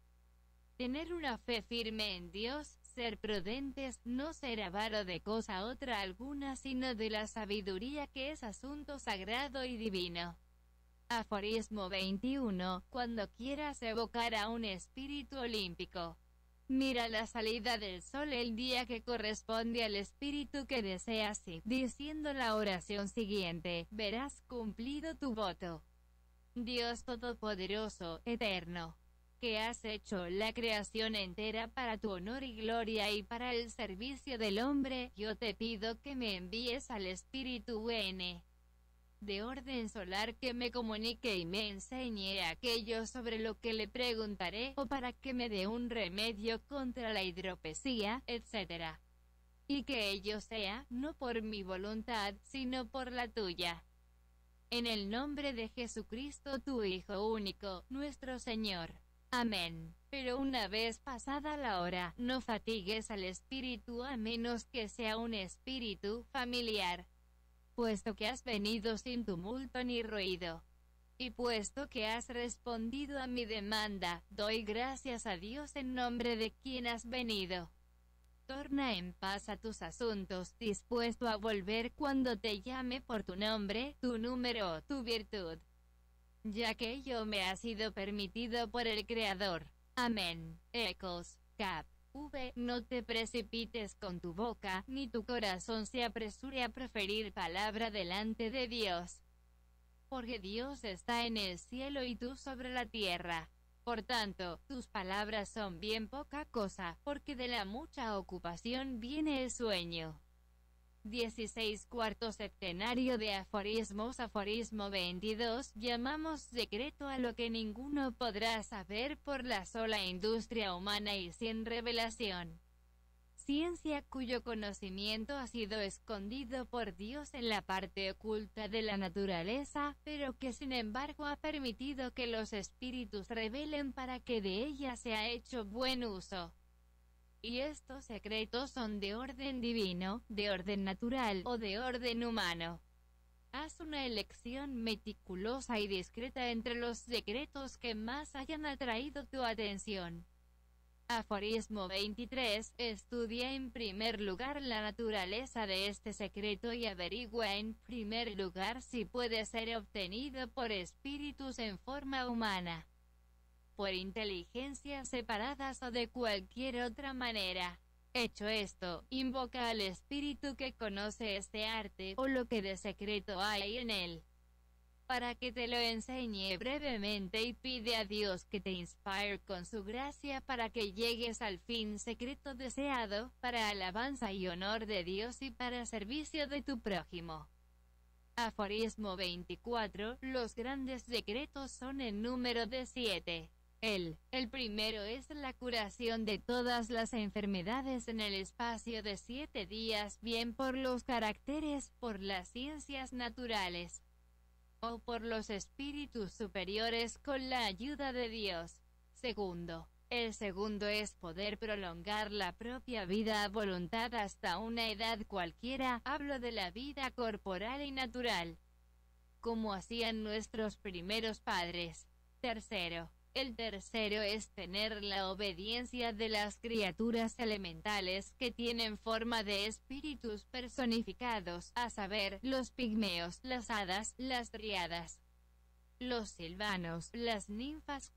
Tener una fe firme en Dios, ser prudentes, no ser avaro de cosa otra alguna sino de la sabiduría que es asunto sagrado y divino. Aforismo 21. Cuando quieras evocar a un espíritu olímpico, mira la salida del sol el día que corresponde al espíritu que deseas y, diciendo la oración siguiente, verás cumplido tu voto. Dios todopoderoso, eterno, que has hecho la creación entera para tu honor y gloria y para el servicio del hombre, yo te pido que me envíes al Espíritu N. de orden solar, que me comunique y me enseñe aquello sobre lo que le preguntaré, o para que me dé un remedio contra la hidropesía, etc. Y que ello sea, no por mi voluntad, sino por la tuya. En el nombre de Jesucristo tu Hijo único, nuestro Señor. Amén. Pero una vez pasada la hora, no fatigues al Espíritu a menos que sea un espíritu familiar, puesto que has venido sin tumulto ni ruido. Y puesto que has respondido a mi demanda, doy gracias a Dios en nombre de quien has venido. Torna en paz a tus asuntos, dispuesto a volver cuando te llame por tu nombre, tu número o tu virtud, ya que ello me ha sido permitido por el Creador. Amén. Ecos, cap. V. No te precipites con tu boca, ni tu corazón se apresure a proferir palabra delante de Dios, porque Dios está en el cielo y tú sobre la tierra. Por tanto, tus palabras son bien poca cosa, porque de la mucha ocupación viene el sueño. 16 Cuarto septenario de aforismos. Aforismo 22. Llamamos secreto a lo que ninguno podrá saber por la sola industria humana y sin revelación. Ciencia cuyo conocimiento ha sido escondido por Dios en la parte oculta de la naturaleza, pero que sin embargo ha permitido que los espíritus revelen para que de ella sea hecho buen uso. Y estos secretos son de orden divino, de orden natural o de orden humano. Haz una elección meticulosa y discreta entre los secretos que más hayan atraído tu atención. Aforismo 23. Estudia en primer lugar la naturaleza de este secreto y averigua en primer lugar si puede ser obtenido por espíritus en forma humana, por inteligencias separadas o de cualquier otra manera. Hecho esto, invoca al espíritu que conoce este arte o lo que de secreto hay en él, para que te lo enseñe brevemente, y pide a Dios que te inspire con su gracia para que llegues al fin secreto deseado, para alabanza y honor de Dios y para servicio de tu prójimo. Aforismo 24. Los grandes secretos son en número de 7. El primero es la curación de todas las enfermedades en el espacio de 7 días, bien por los caracteres, por las ciencias naturales, o por los espíritus superiores con la ayuda de Dios. El segundo es poder prolongar la propia vida a voluntad hasta una edad cualquiera, hablo de la vida corporal y natural, como hacían nuestros primeros padres. El tercero es tener la obediencia de las criaturas elementales que tienen forma de espíritus personificados, a saber, los pigmeos, las hadas, las triadas, los silvanos, las ninfas.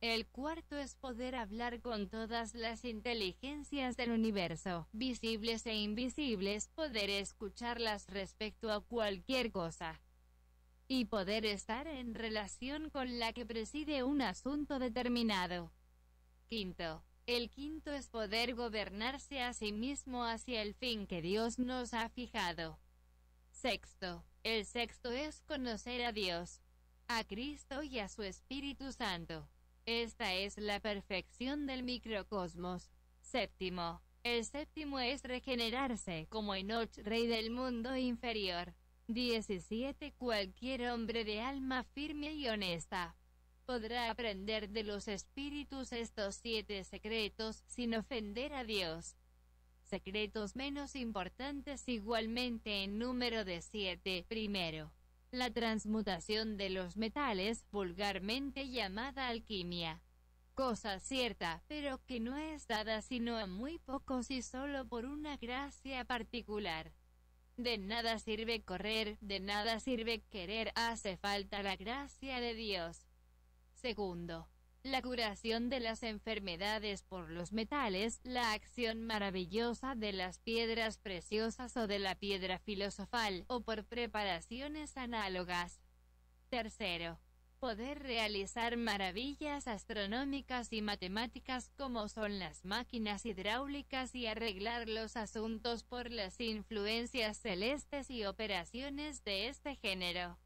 El cuarto es poder hablar con todas las inteligencias del universo, visibles e invisibles, poder escucharlas respecto a cualquier cosa, y poder estar en relación con la que preside un asunto determinado. El quinto es poder gobernarse a sí mismo hacia el fin que Dios nos ha fijado. El sexto es conocer a Dios, a Cristo y a su Espíritu Santo. Esta es la perfección del microcosmos. El séptimo es regenerarse como Enoch, rey del mundo inferior. 17. Cualquier hombre de alma firme y honesta podrá aprender de los espíritus estos 7 secretos, sin ofender a Dios. Secretos menos importantes igualmente en número de 7. Primero, la transmutación de los metales, vulgarmente llamada alquimia, cosa cierta, pero que no es dada sino a muy pocos y solo por una gracia particular. De nada sirve correr, de nada sirve querer, hace falta la gracia de Dios. Segundo, la curación de las enfermedades por los metales, la acción maravillosa de las piedras preciosas o de la piedra filosofal, o por preparaciones análogas. Tercero, poder realizar maravillas astronómicas y matemáticas como son las máquinas hidráulicas y arreglar los asuntos por las influencias celestes y operaciones de este género.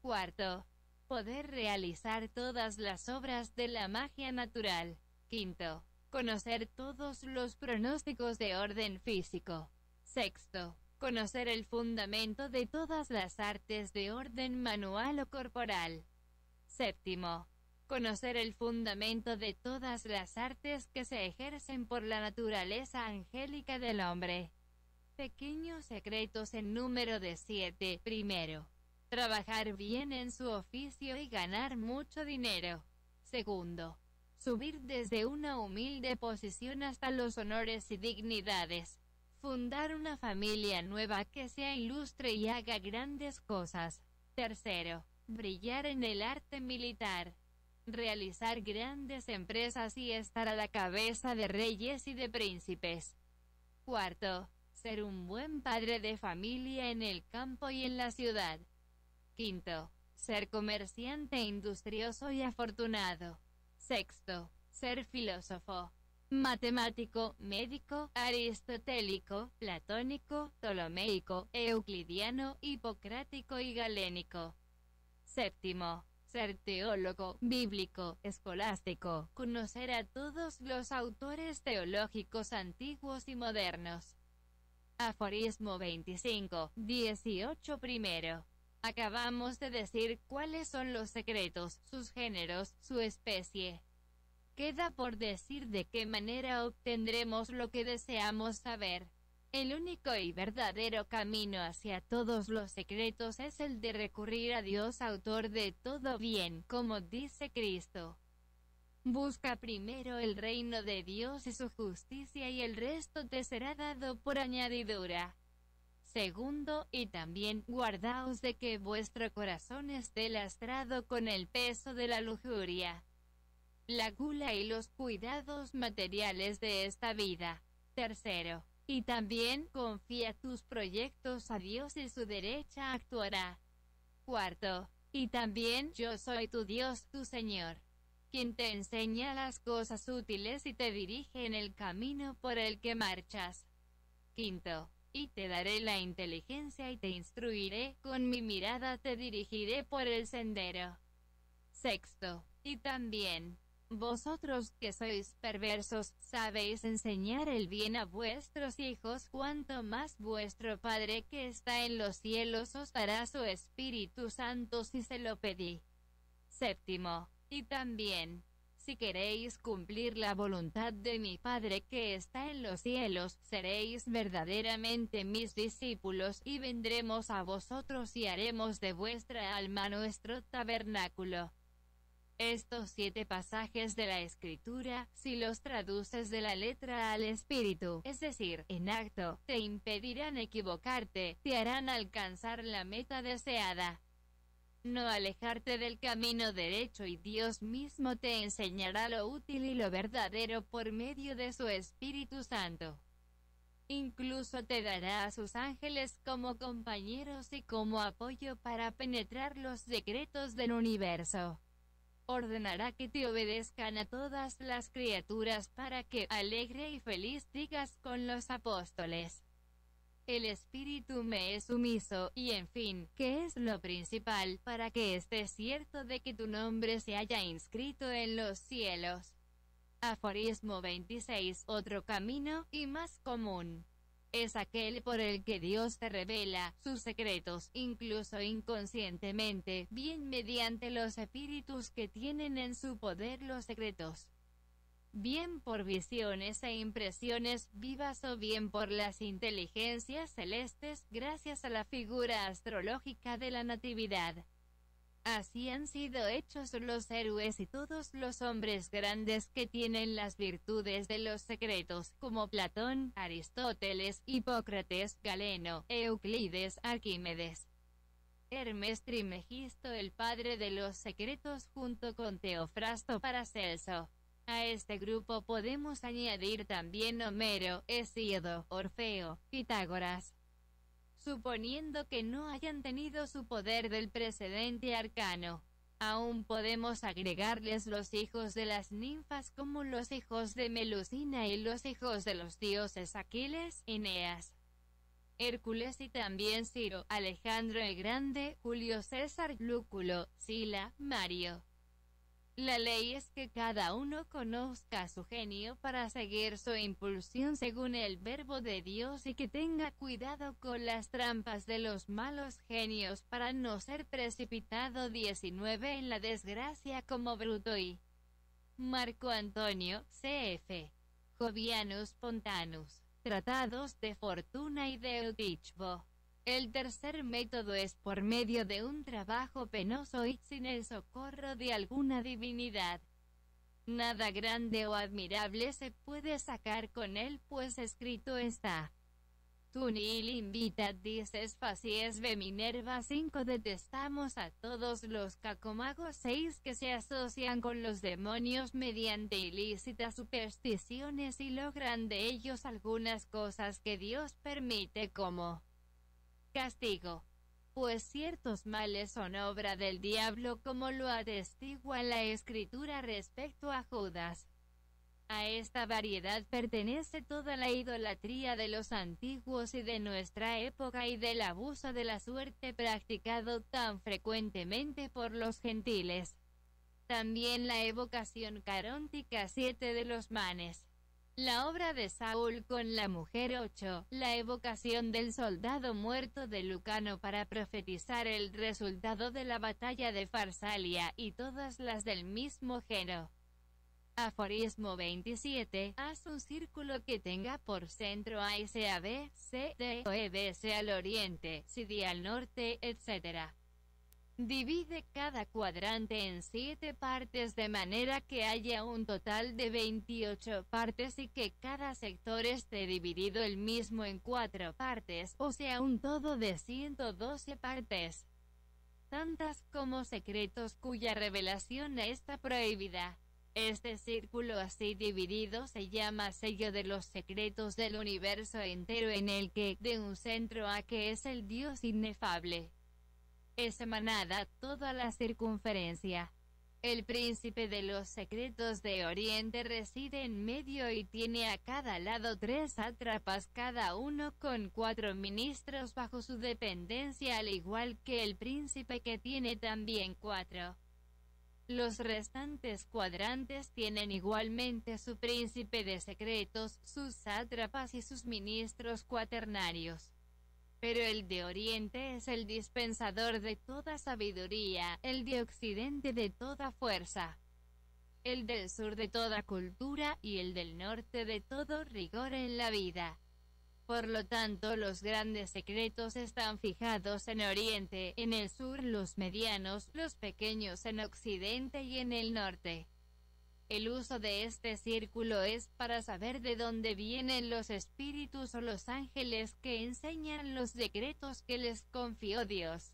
Cuarto, poder realizar todas las obras de la magia natural. Quinto, conocer todos los pronósticos de orden físico. Sexto, conocer el fundamento de todas las artes de orden manual o corporal. Séptimo, conocer el fundamento de todas las artes que se ejercen por la naturaleza angélica del hombre. Pequeños secretos en número de 7. Primero, trabajar bien en su oficio y ganar mucho dinero. Segundo, subir desde una humilde posición hasta los honores y dignidades. Fundar una familia nueva que sea ilustre y haga grandes cosas. Tercero, brillar en el arte militar, realizar grandes empresas y estar a la cabeza de reyes y de príncipes. Cuarto, ser un buen padre de familia en el campo y en la ciudad. Quinto, ser comerciante industrioso y afortunado. Sexto, ser filósofo, matemático, médico, aristotélico, platónico, ptolomeico, euclidiano, hipocrático y galénico. Séptimo, ser teólogo, bíblico, escolástico, conocer a todos los autores teológicos antiguos y modernos. Aforismo 25, 18. Primero, acabamos de decir cuáles son los secretos, sus géneros, su especie. Queda por decir de qué manera obtendremos lo que deseamos saber. El único y verdadero camino hacia todos los secretos es el de recurrir a Dios, autor de todo bien, como dice Cristo. Busca primero el reino de Dios y su justicia y el resto te será dado por añadidura. Segundo, y también, guardaos de que vuestro corazón esté lastrado con el peso de la lujuria, la gula y los cuidados materiales de esta vida. Tercero, y también, confía tus proyectos a Dios y su derecha actuará. Cuarto, y también, yo soy tu Dios, tu Señor, quien te enseña las cosas útiles y te dirige en el camino por el que marchas. Quinto, y te daré la inteligencia y te instruiré, con mi mirada te dirigiré por el sendero. Sexto, y también, vosotros que sois perversos, sabéis enseñar el bien a vuestros hijos, cuanto más vuestro Padre que está en los cielos os dará su Espíritu Santo si se lo pedí. Séptimo, y también, si queréis cumplir la voluntad de mi Padre que está en los cielos, seréis verdaderamente mis discípulos, y vendremos a vosotros y haremos de vuestra alma nuestro tabernáculo. Estos 7 pasajes de la Escritura, si los traduces de la letra al espíritu, es decir, en acto, te impedirán equivocarte, te harán alcanzar la meta deseada. No alejarte del camino derecho, y Dios mismo te enseñará lo útil y lo verdadero por medio de su Espíritu Santo. Incluso te dará a sus ángeles como compañeros y como apoyo para penetrar los secretos del universo. Ordenará que te obedezcan a todas las criaturas para que, alegre y feliz, digas con los apóstoles: el Espíritu me es sumiso, y en fin, que es lo principal, para que estés cierto de que tu nombre se haya inscrito en los cielos. Aforismo 26. Otro camino, y más común, es aquel por el que Dios te revela sus secretos, incluso inconscientemente, bien mediante los espíritus que tienen en su poder los secretos, bien por visiones e impresiones vivas o bien por las inteligencias celestes, gracias a la figura astrológica de la Natividad. Así han sido hechos los héroes y todos los hombres grandes que tienen las virtudes de los secretos, como Platón, Aristóteles, Hipócrates, Galeno, Euclides, Arquímedes. Hermes Trimegisto, el padre de los secretos, junto con Teofrasto Paracelso. A este grupo podemos añadir también Homero, Hesíodo, Orfeo, Pitágoras. Suponiendo que no hayan tenido su poder del precedente arcano, Aún podemos agregarles los hijos de las ninfas como los hijos de Melusina y los hijos de los dioses Aquiles, Eneas, Hércules y también Ciro, Alejandro el Grande, Julio César, Lúculo, Sila, Mario. La ley es que cada uno conozca su genio para seguir su impulsión según el verbo de Dios y que tenga cuidado con las trampas de los malos genios para no ser precipitado 19 en la desgracia como Bruto y Marco Antonio, cf. Jovianus Pontanus, Tratados de Fortuna y de Eutychbo. El tercer método es por medio de un trabajo penoso y sin el socorro de alguna divinidad. Nada grande o admirable se puede sacar con él, pues escrito está: Tu nil invitat dices facies ve Minerva 5. Detestamos a todos los cacomagos 6 que se asocian con los demonios mediante ilícitas supersticiones y logran de ellos algunas cosas que Dios permite como castigo, pues ciertos males son obra del diablo, como lo atestigua la escritura respecto a Judas. A esta variedad pertenece toda la idolatría de los antiguos y de nuestra época y del abuso de la suerte practicado tan frecuentemente por los gentiles. También la evocación caróntica 7 de los manes. La obra de Saúl con la mujer 8, la evocación del soldado muerto de Lucano para profetizar el resultado de la batalla de Farsalia, y todas las del mismo género. Aforismo 27, haz un círculo que tenga por centro A y sea B, C, D, o E, B sea al oriente, CD al norte, etc. Divide cada cuadrante en 7 partes de manera que haya un total de 28 partes y que cada sector esté dividido el mismo en 4 partes, o sea un todo de 112 partes. Tantas como secretos cuya revelación está prohibida. Este círculo así dividido se llama sello de los secretos del universo entero, en el que, de un centro A que es el Dios inefable, es emanada toda la circunferencia. El príncipe de los secretos de Oriente reside en medio y tiene a cada lado 3 sátrapas, cada uno con 4 ministros bajo su dependencia, al igual que el príncipe, que tiene también 4. Los restantes cuadrantes tienen igualmente su príncipe de secretos, sus sátrapas y sus ministros cuaternarios. Pero el de Oriente es el dispensador de toda sabiduría, el de Occidente de toda fuerza, el del Sur de toda cultura y el del Norte de todo rigor en la vida. Por lo tanto, los grandes secretos están fijados en Oriente, en el Sur los medianos, los pequeños en Occidente y en el Norte. El uso de este círculo es para saber de dónde vienen los espíritus o los ángeles que enseñan los secretos que les confió Dios.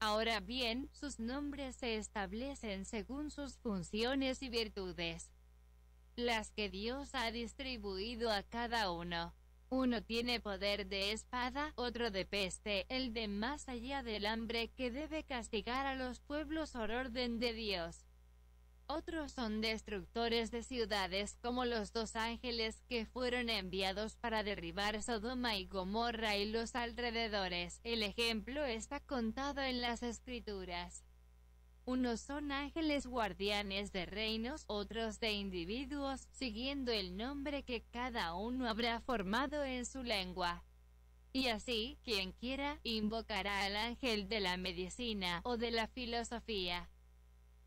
Ahora bien, sus nombres se establecen según sus funciones y virtudes, las que Dios ha distribuido a cada uno. Uno tiene poder de espada, otro de peste, el de más allá del hambre que debe castigar a los pueblos por orden de Dios. Otros son destructores de ciudades, como los 2 ángeles que fueron enviados para derribar Sodoma y Gomorra y los alrededores. El ejemplo está contado en las Escrituras. Unos son ángeles guardianes de reinos, otros de individuos, siguiendo el nombre que cada uno habrá formado en su lengua. Y así, quien quiera, invocará al ángel de la medicina, o de la filosofía,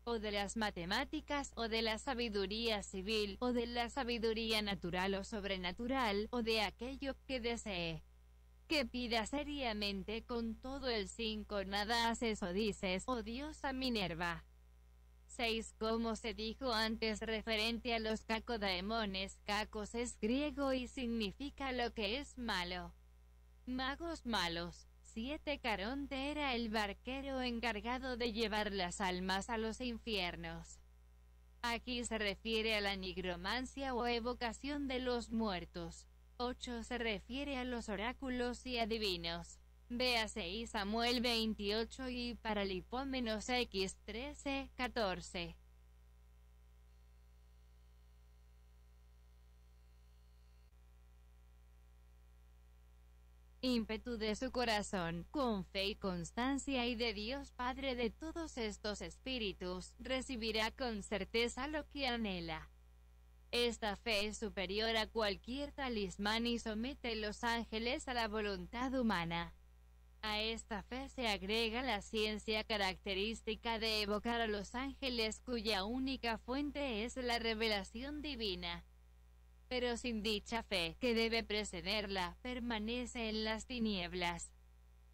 o de las matemáticas, o de la sabiduría civil, o de la sabiduría natural o sobrenatural, o de aquello que desee, que pida seriamente con todo el 5. Nada haces o dices, oh diosa Minerva. 6. Como se dijo antes referente a los cacodaemones, cacos es griego y significa lo que es malo. Magos malos. 7. Caronte era el barquero encargado de llevar las almas a los infiernos. Aquí se refiere a la nigromancia o evocación de los muertos. 8. Se refiere a los oráculos y adivinos. Véase Samuel 28 y para el hipómenos X 13, 14. Ímpetu de su corazón, con fe y constancia y de Dios Padre de todos estos espíritus, recibirá con certeza lo que anhela. Esta fe es superior a cualquier talismán y somete los ángeles a la voluntad humana. A esta fe se agrega la ciencia característica de evocar a los ángeles cuya única fuente es la revelación divina. Pero sin dicha fe, que debe precederla, permanece en las tinieblas.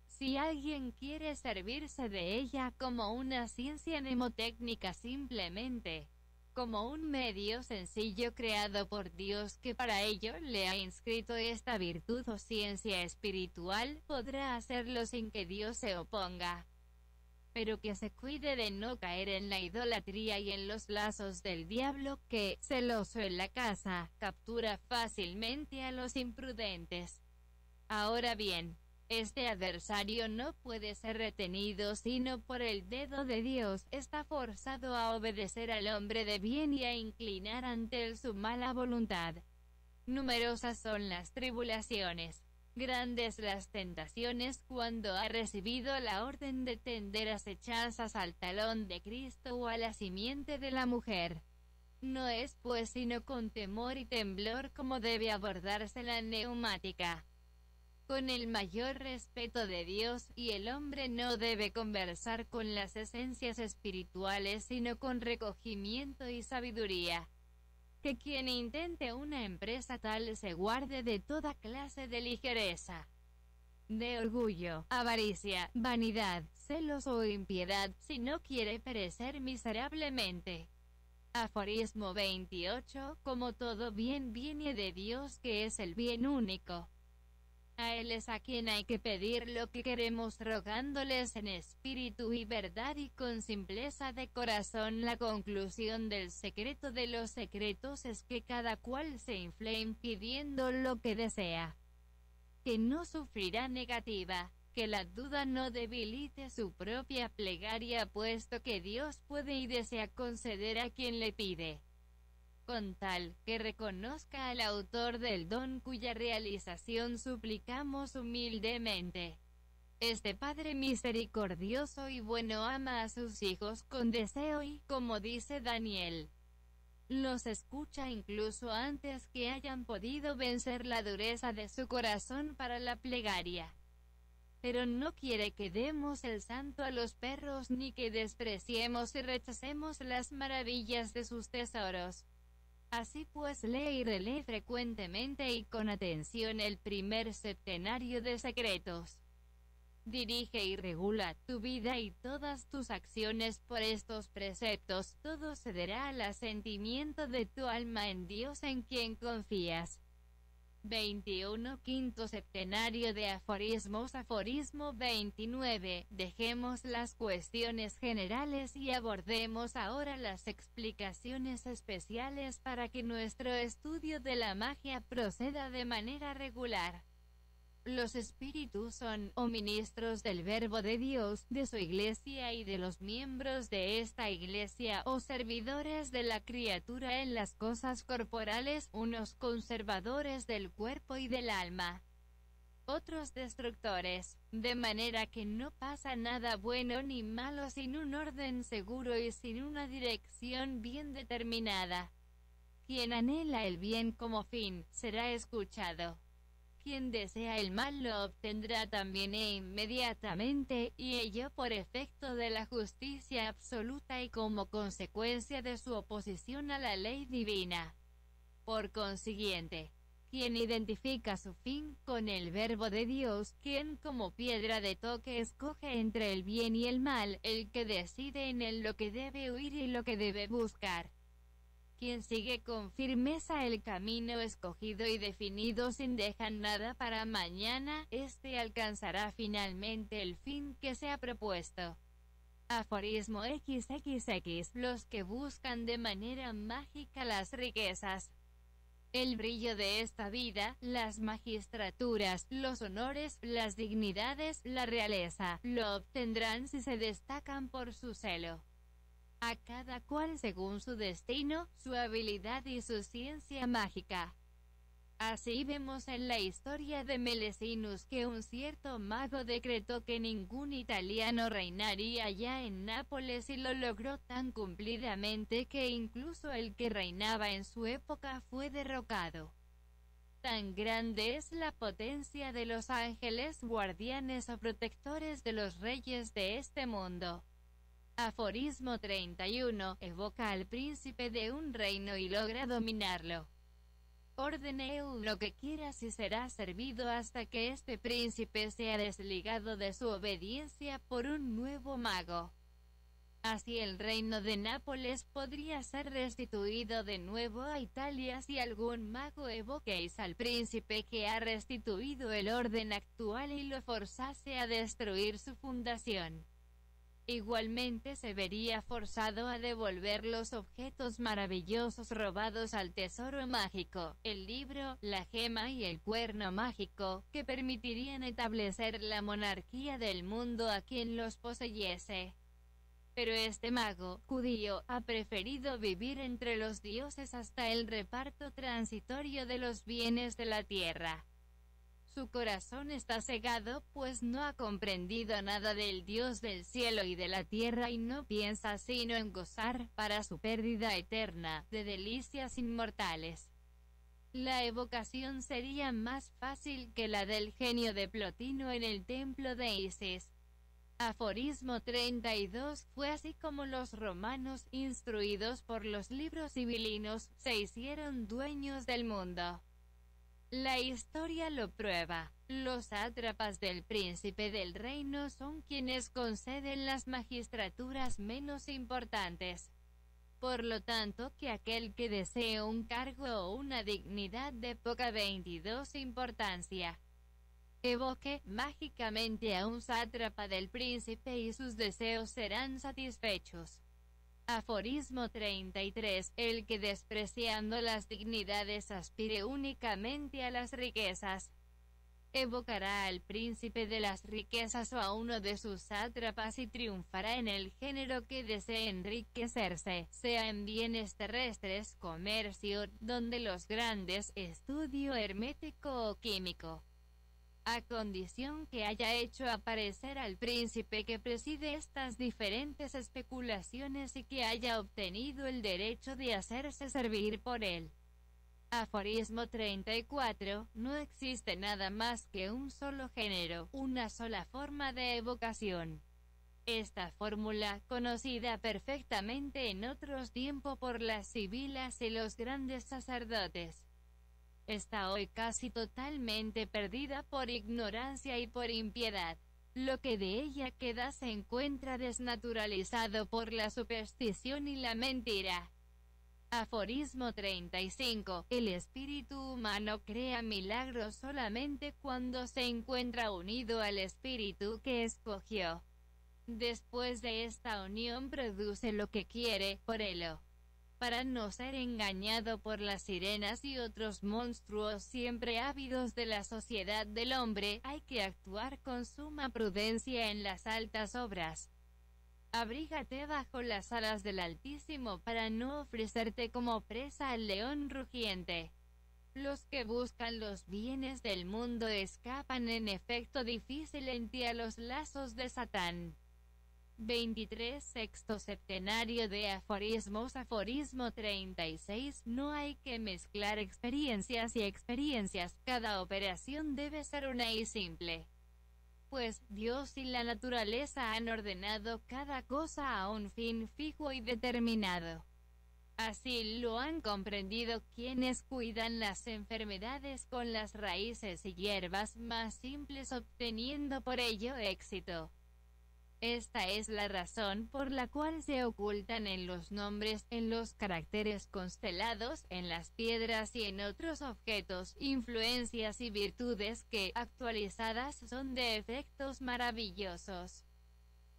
Si alguien quiere servirse de ella como una ciencia mnemotécnica simplemente, como un medio sencillo creado por Dios que para ello le ha inscrito esta virtud o ciencia espiritual, podrá hacerlo sin que Dios se oponga. Pero que se cuide de no caer en la idolatría y en los lazos del diablo que, celoso en la casa, captura fácilmente a los imprudentes. Ahora bien, este adversario no puede ser retenido sino por el dedo de Dios, está forzado a obedecer al hombre de bien y a inclinar ante él su mala voluntad. Numerosas son las tribulaciones. Grandes las tentaciones cuando ha recibido la orden de tender asechanzas al talón de Cristo o a la simiente de la mujer. No es pues sino con temor y temblor como debe abordarse la neumática. Con el mayor respeto de Dios, y el hombre no debe conversar con las esencias espirituales sino con recogimiento y sabiduría. Que quien intente una empresa tal se guarde de toda clase de ligereza, de orgullo, avaricia, vanidad, celos o impiedad, si no quiere perecer miserablemente. Aforismo 28, como todo bien viene de Dios que es el bien único. A él es a quien hay que pedir lo que queremos rogándoles en espíritu y verdad y con simpleza de corazón. La conclusión del secreto de los secretos es que cada cual se inflame pidiendo lo que desea, que no sufrirá negativa, que la duda no debilite su propia plegaria puesto que Dios puede y desea conceder a quien le pide, con tal que reconozca al autor del don cuya realización suplicamos humildemente. Este Padre misericordioso y bueno ama a sus hijos con deseo y, como dice Daniel, los escucha incluso antes que hayan podido vencer la dureza de su corazón para la plegaria. Pero no quiere que demos el santo a los perros ni que despreciemos y rechacemos las maravillas de sus tesoros. Así pues, lee y relee frecuentemente y con atención el primer septenario de secretos. Dirige y regula tu vida y todas tus acciones por estos preceptos, todo cederá al asentimiento de tu alma en Dios en quien confías. 21. Quinto septenario de aforismos. Aforismo 29. Dejemos las cuestiones generales y abordemos ahora las explicaciones especiales para que nuestro estudio de la magia proceda de manera regular. Los espíritus son, o ministros del Verbo de Dios, de su iglesia y de los miembros de esta iglesia, o servidores de la criatura en las cosas corporales, unos conservadores del cuerpo y del alma, otros destructores, de manera que no pasa nada bueno ni malo sin un orden seguro y sin una dirección bien determinada. Quien anhela el bien como fin, será escuchado. Quien desea el mal lo obtendrá también e inmediatamente, y ello por efecto de la justicia absoluta y como consecuencia de su oposición a la ley divina. Por consiguiente, quien identifica su fin con el Verbo de Dios, quien como piedra de toque escoge entre el bien y el mal, el que decide en él lo que debe huir y lo que debe buscar. Quien sigue con firmeza el camino escogido y definido sin dejar nada para mañana, este alcanzará finalmente el fin que se ha propuesto. Aforismo XXX. Los que buscan de manera mágica las riquezas el brillo de esta vida, las magistraturas, los honores, las dignidades, la realeza, lo obtendrán si se destacan por su celo. A cada cual según su destino, su habilidad y su ciencia mágica. Así vemos en la historia de Melesinus que un cierto mago decretó que ningún italiano reinaría ya en Nápoles y lo logró tan cumplidamente que incluso el que reinaba en su época fue derrocado. Tan grande es la potencia de los ángeles guardianes o protectores de los reyes de este mundo. Aforismo 31, evoca al príncipe de un reino y logra dominarlo. Ordeneu lo que quieras y será servido hasta que este príncipe sea desligado de su obediencia por un nuevo mago. Así el reino de Nápoles podría ser restituido de nuevo a Italia si algún mago evoqueis al príncipe que ha restituido el orden actual y lo forzase a destruir su fundación. Igualmente se vería forzado a devolver los objetos maravillosos robados al tesoro mágico, el libro, la gema y el cuerno mágico, que permitirían establecer la monarquía del mundo a quien los poseyese. Pero este mago, judío, ha preferido vivir entre los dioses hasta el reparto transitorio de los bienes de la tierra. Su corazón está cegado, pues no ha comprendido nada del Dios del cielo y de la tierra y no piensa sino en gozar, para su pérdida eterna, de delicias inmortales. La evocación sería más fácil que la del genio de Plotino en el templo de Isis. Aforismo 32, fue así como los romanos, instruidos por los libros civilinos, se hicieron dueños del mundo. La historia lo prueba. Los sátrapas del príncipe del reino son quienes conceden las magistraturas menos importantes. Por lo tanto, que aquel que desee un cargo o una dignidad de poca importancia, evoque mágicamente a un sátrapa del príncipe y sus deseos serán satisfechos. Aforismo 33, el que despreciando las dignidades aspire únicamente a las riquezas, evocará al príncipe de las riquezas o a uno de sus sátrapas y triunfará en el género que desee enriquecerse, sea en bienes terrestres, comercio, donde los grandes, estudio hermético o químico. A condición que haya hecho aparecer al príncipe que preside estas diferentes especulaciones y que haya obtenido el derecho de hacerse servir por él. Aforismo 34, no existe nada más que un solo género, una sola forma de evocación. Esta fórmula, conocida perfectamente en otros tiempos por las sibilas y los grandes sacerdotes, está hoy casi totalmente perdida por ignorancia y por impiedad. Lo que de ella queda se encuentra desnaturalizado por la superstición y la mentira. Aforismo 35. El espíritu humano crea milagros solamente cuando se encuentra unido al espíritu que escogió. Después de esta unión produce lo que quiere, por ello, para no ser engañado por las sirenas y otros monstruos siempre ávidos de la sociedad del hombre, hay que actuar con suma prudencia en las altas obras. Abrígate bajo las alas del Altísimo para no ofrecerte como presa al león rugiente. Los que buscan los bienes del mundo escapan en efecto difícilmente a los lazos de Satán. 23 Sexto septenario de aforismos. Aforismo 36. No hay que mezclar experiencias y experiencias, cada operación debe ser una y simple. Pues Dios y la naturaleza han ordenado cada cosa a un fin fijo y determinado. Así lo han comprendido quienes cuidan las enfermedades con las raíces y hierbas más simples, obteniendo por ello éxito. Esta es la razón por la cual se ocultan en los nombres, en los caracteres constelados, en las piedras y en otros objetos, influencias y virtudes que, actualizadas, son de efectos maravillosos.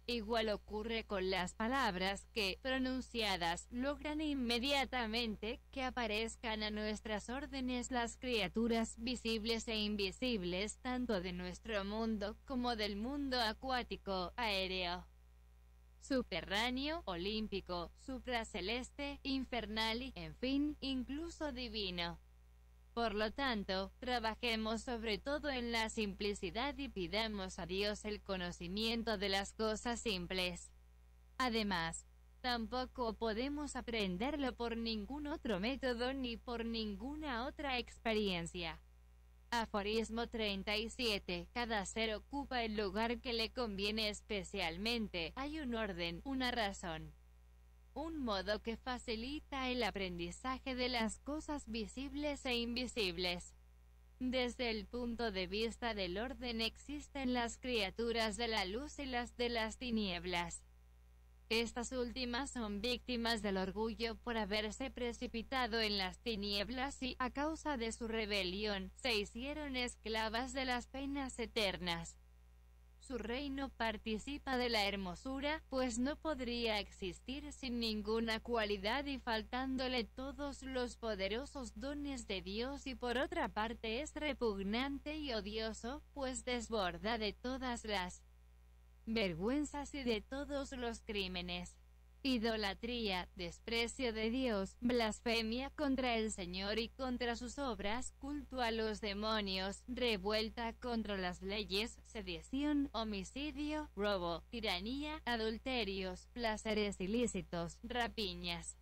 Igual ocurre con las palabras que, pronunciadas, logran inmediatamente que aparezcan a nuestras órdenes las criaturas visibles e invisibles tanto de nuestro mundo como del mundo acuático, aéreo, subterráneo, olímpico, supraceleste, infernal y, en fin, incluso divino. Por lo tanto, trabajemos sobre todo en la simplicidad y pidamos a Dios el conocimiento de las cosas simples. Además, tampoco podemos aprenderlo por ningún otro método ni por ninguna otra experiencia. Aforismo 37. Cada ser ocupa el lugar que le conviene especialmente. Hay un orden, una razón, un modo que facilita el aprendizaje de las cosas visibles e invisibles. Desde el punto de vista del orden existen las criaturas de la luz y las de las tinieblas. Estas últimas son víctimas del orgullo por haberse precipitado en las tinieblas y, a causa de su rebelión, se hicieron esclavas de las penas eternas. Su reino participa de la hermosura, pues no podría existir sin ninguna cualidad y faltándole todos los poderosos dones de Dios, y por otra parte es repugnante y odioso, pues desborda de todas las vergüenzas y de todos los crímenes. Idolatría, desprecio de Dios, blasfemia contra el Señor y contra sus obras, culto a los demonios, revuelta contra las leyes, sedición, homicidio, robo, tiranía, adulterios, placeres ilícitos, rapiñas,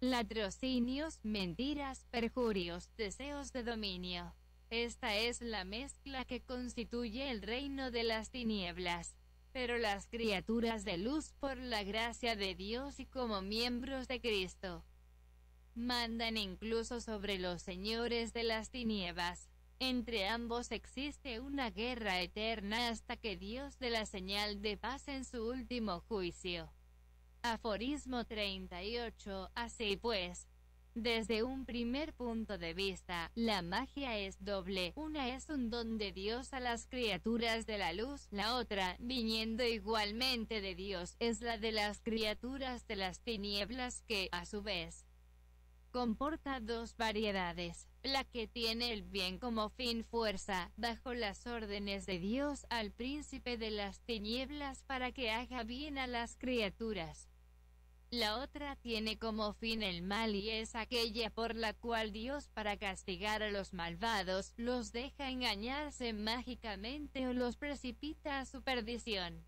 latrocinios, mentiras, perjurios, deseos de dominio. Esta es la mezcla que constituye el reino de las tinieblas. Pero las criaturas de luz, por la gracia de Dios y como miembros de Cristo, mandan incluso sobre los señores de las tinieblas. Entre ambos existe una guerra eterna hasta que Dios dé la señal de paz en su último juicio. Aforismo 38. Así pues, desde un primer punto de vista, la magia es doble: una es un don de Dios a las criaturas de la luz, la otra, viniendo igualmente de Dios, es la de las criaturas de las tinieblas que, a su vez, comporta dos variedades: la que tiene el bien como fin fuerza, bajo las órdenes de Dios, al príncipe de las tinieblas para que haga bien a las criaturas. La otra tiene como fin el mal y es aquella por la cual Dios, para castigar a los malvados, los deja engañarse mágicamente o los precipita a su perdición.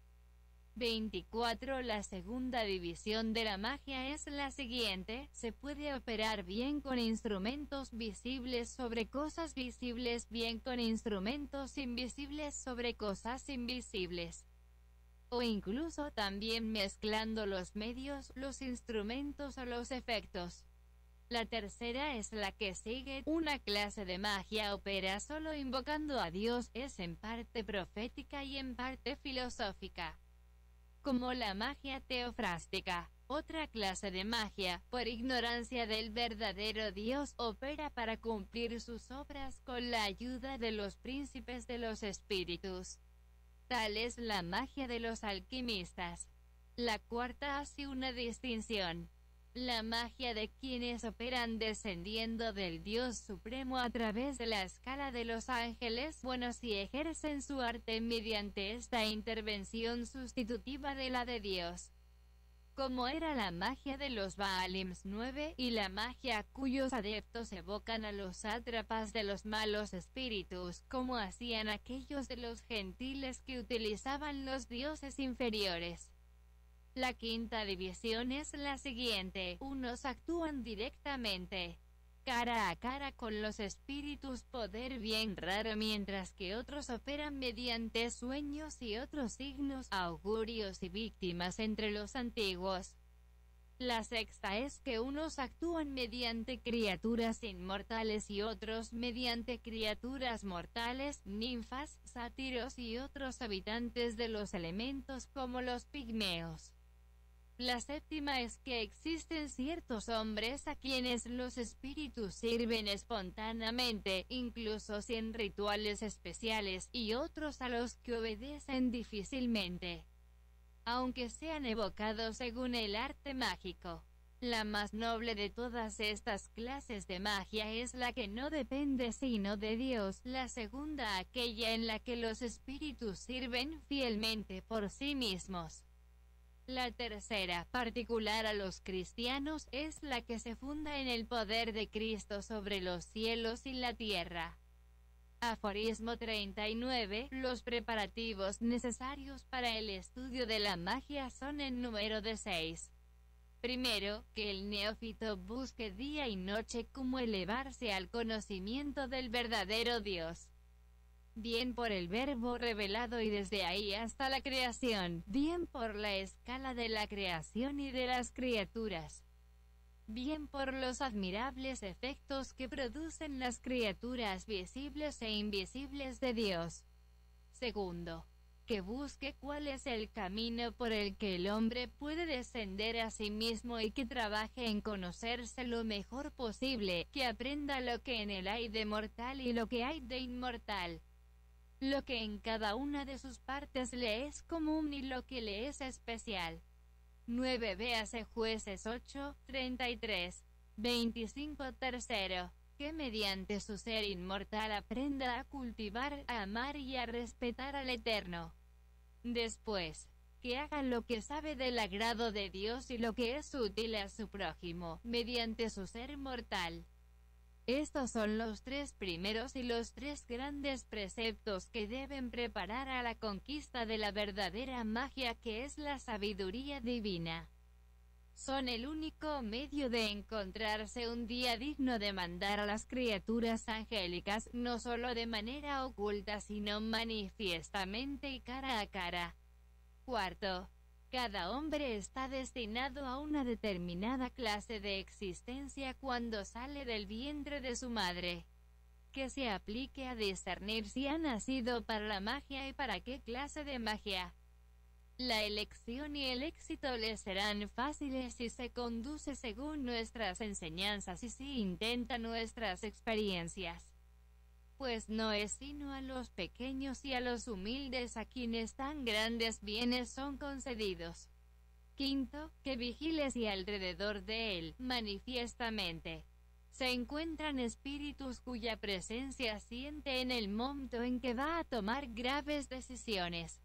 24. La segunda división de la magia es la siguiente: se puede operar bien con instrumentos visibles sobre cosas visibles, bien con instrumentos invisibles sobre cosas invisibles, o incluso también mezclando los medios, los instrumentos o los efectos. La tercera es la que sigue: una clase de magia opera solo invocando a Dios, es en parte profética y en parte filosófica, como la magia teofrástica. Otra clase de magia, por ignorancia del verdadero Dios, opera para cumplir sus obras con la ayuda de los príncipes de los espíritus. Tal es la magia de los alquimistas. La cuarta hace una distinción: la magia de quienes operan descendiendo del Dios supremo a través de la escala de los ángeles buenos y ejercen su arte mediante esta intervención sustitutiva de la de Dios, como era la magia de los Baalims 9, y la magia cuyos adeptos evocan a los sátrapas de los malos espíritus, como hacían aquellos de los gentiles que utilizaban los dioses inferiores. La quinta división es la siguiente: unos actúan directamente, cara a cara con los espíritus, poder bien raro, mientras que otros operan mediante sueños y otros signos, augurios y víctimas entre los antiguos. La sexta es que unos actúan mediante criaturas inmortales y otros mediante criaturas mortales, ninfas, sátiros y otros habitantes de los elementos como los pigmeos. La séptima es que existen ciertos hombres a quienes los espíritus sirven espontáneamente, incluso sin rituales especiales, y otros a los que obedecen difícilmente. aunque sean evocados según el arte mágico. La más noble de todas estas clases de magia es la que no depende sino de Dios, la segunda aquella en la que los espíritus sirven fielmente por sí mismos. La tercera, particular a los cristianos, es la que se funda en el poder de Cristo sobre los cielos y la tierra. Aforismo 39. Los preparativos necesarios para el estudio de la magia son en número de 6. Primero, que el neófito busque día y noche cómo elevarse al conocimiento del verdadero Dios, bien por el verbo revelado y desde ahí hasta la creación, bien por la escala de la creación y de las criaturas, bien por los admirables efectos que producen las criaturas visibles e invisibles de Dios. Segundo, que busque cuál es el camino por el que el hombre puede descender a sí mismo y que trabaje en conocerse lo mejor posible, que aprenda lo que en él hay de mortal y lo que hay de inmortal, lo que en cada una de sus partes le es común y lo que le es especial. 9. Véase Jueces 8:33-25. Tercero, que mediante su ser inmortal aprenda a cultivar, a amar y a respetar al Eterno. Después, que haga lo que sabe del agrado de Dios y lo que es útil a su prójimo, mediante su ser mortal. Estos son los tres primeros y los tres grandes preceptos que deben preparar a la conquista de la verdadera magia, que es la sabiduría divina. Son el único medio de encontrarse un día digno de mandar a las criaturas angélicas, no solo de manera oculta sino manifiestamente y cara a cara. Cuarto, cada hombre está destinado a una determinada clase de existencia cuando sale del vientre de su madre. Que se aplique a discernir si ha nacido para la magia y para qué clase de magia. La elección y el éxito le serán fáciles si se conduce según nuestras enseñanzas y si intenta nuestras experiencias. Pues no es sino a los pequeños y a los humildes a quienes tan grandes bienes son concedidos. Quinto, que vigiles y alrededor de él, manifiestamente, se encuentran espíritus cuya presencia siente en el momento en que va a tomar graves decisiones.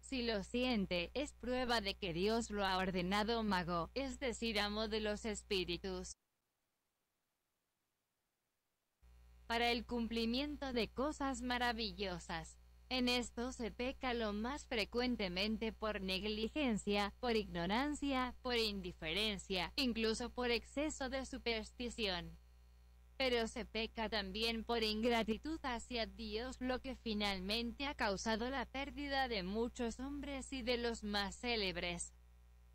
Si lo siente, es prueba de que Dios lo ha ordenado mago, es decir, amo de los espíritus, para el cumplimiento de cosas maravillosas. En esto se peca lo más frecuentemente por negligencia, por ignorancia, por indiferencia, incluso por exceso de superstición. Pero se peca también por ingratitud hacia Dios, lo que finalmente ha causado la pérdida de muchos hombres y de los más célebres.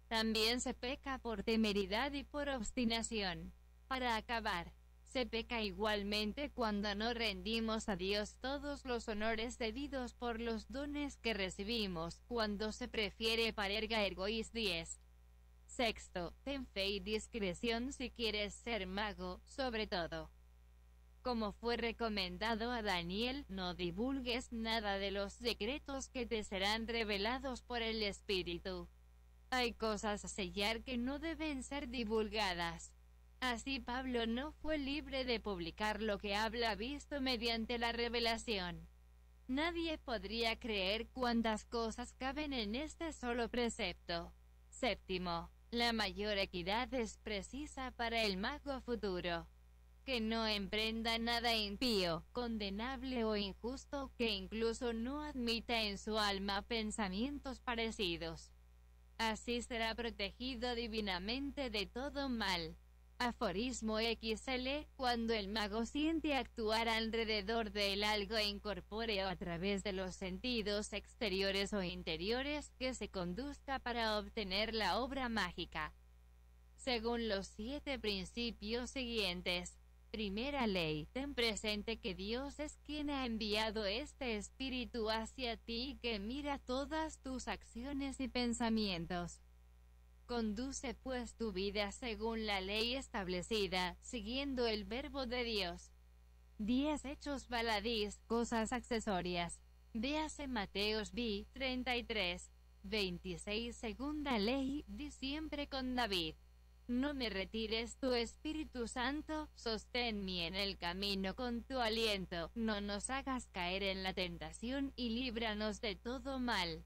También se peca por temeridad y por obstinación. Para acabar, se peca igualmente cuando no rendimos a Dios todos los honores debidos por los dones que recibimos, cuando se prefiere parerga ergois dies. Sexto, ten fe y discreción si quieres ser mago, sobre todo, como fue recomendado a Daniel, no divulgues nada de los secretos que te serán revelados por el Espíritu. Hay cosas a sellar que no deben ser divulgadas. Así Pablo no fue libre de publicar lo que habla visto mediante la revelación. Nadie podría creer cuántas cosas caben en este solo precepto. Séptimo, la mayor equidad es precisa para el mago futuro. Que no emprenda nada impío, condenable o injusto, que incluso no admita en su alma pensamientos parecidos. Así será protegido divinamente de todo mal. Aforismo XL, cuando el mago siente actuar alrededor de él algo incorpóreo a través de los sentidos exteriores o interiores, que se conduzca para obtener la obra mágica, según los 7 principios siguientes. Primera ley, ten presente que Dios es quien ha enviado este espíritu hacia ti y que mira todas tus acciones y pensamientos. Conduce pues tu vida según la ley establecida, siguiendo el verbo de Dios. 10. Hechos baladís, cosas accesorias. Véase Mateos v. 33, 26 Segunda ley, di siempre con David: no me retires tu Espíritu Santo, sosténme en el camino con tu aliento, no nos hagas caer en la tentación y líbranos de todo mal.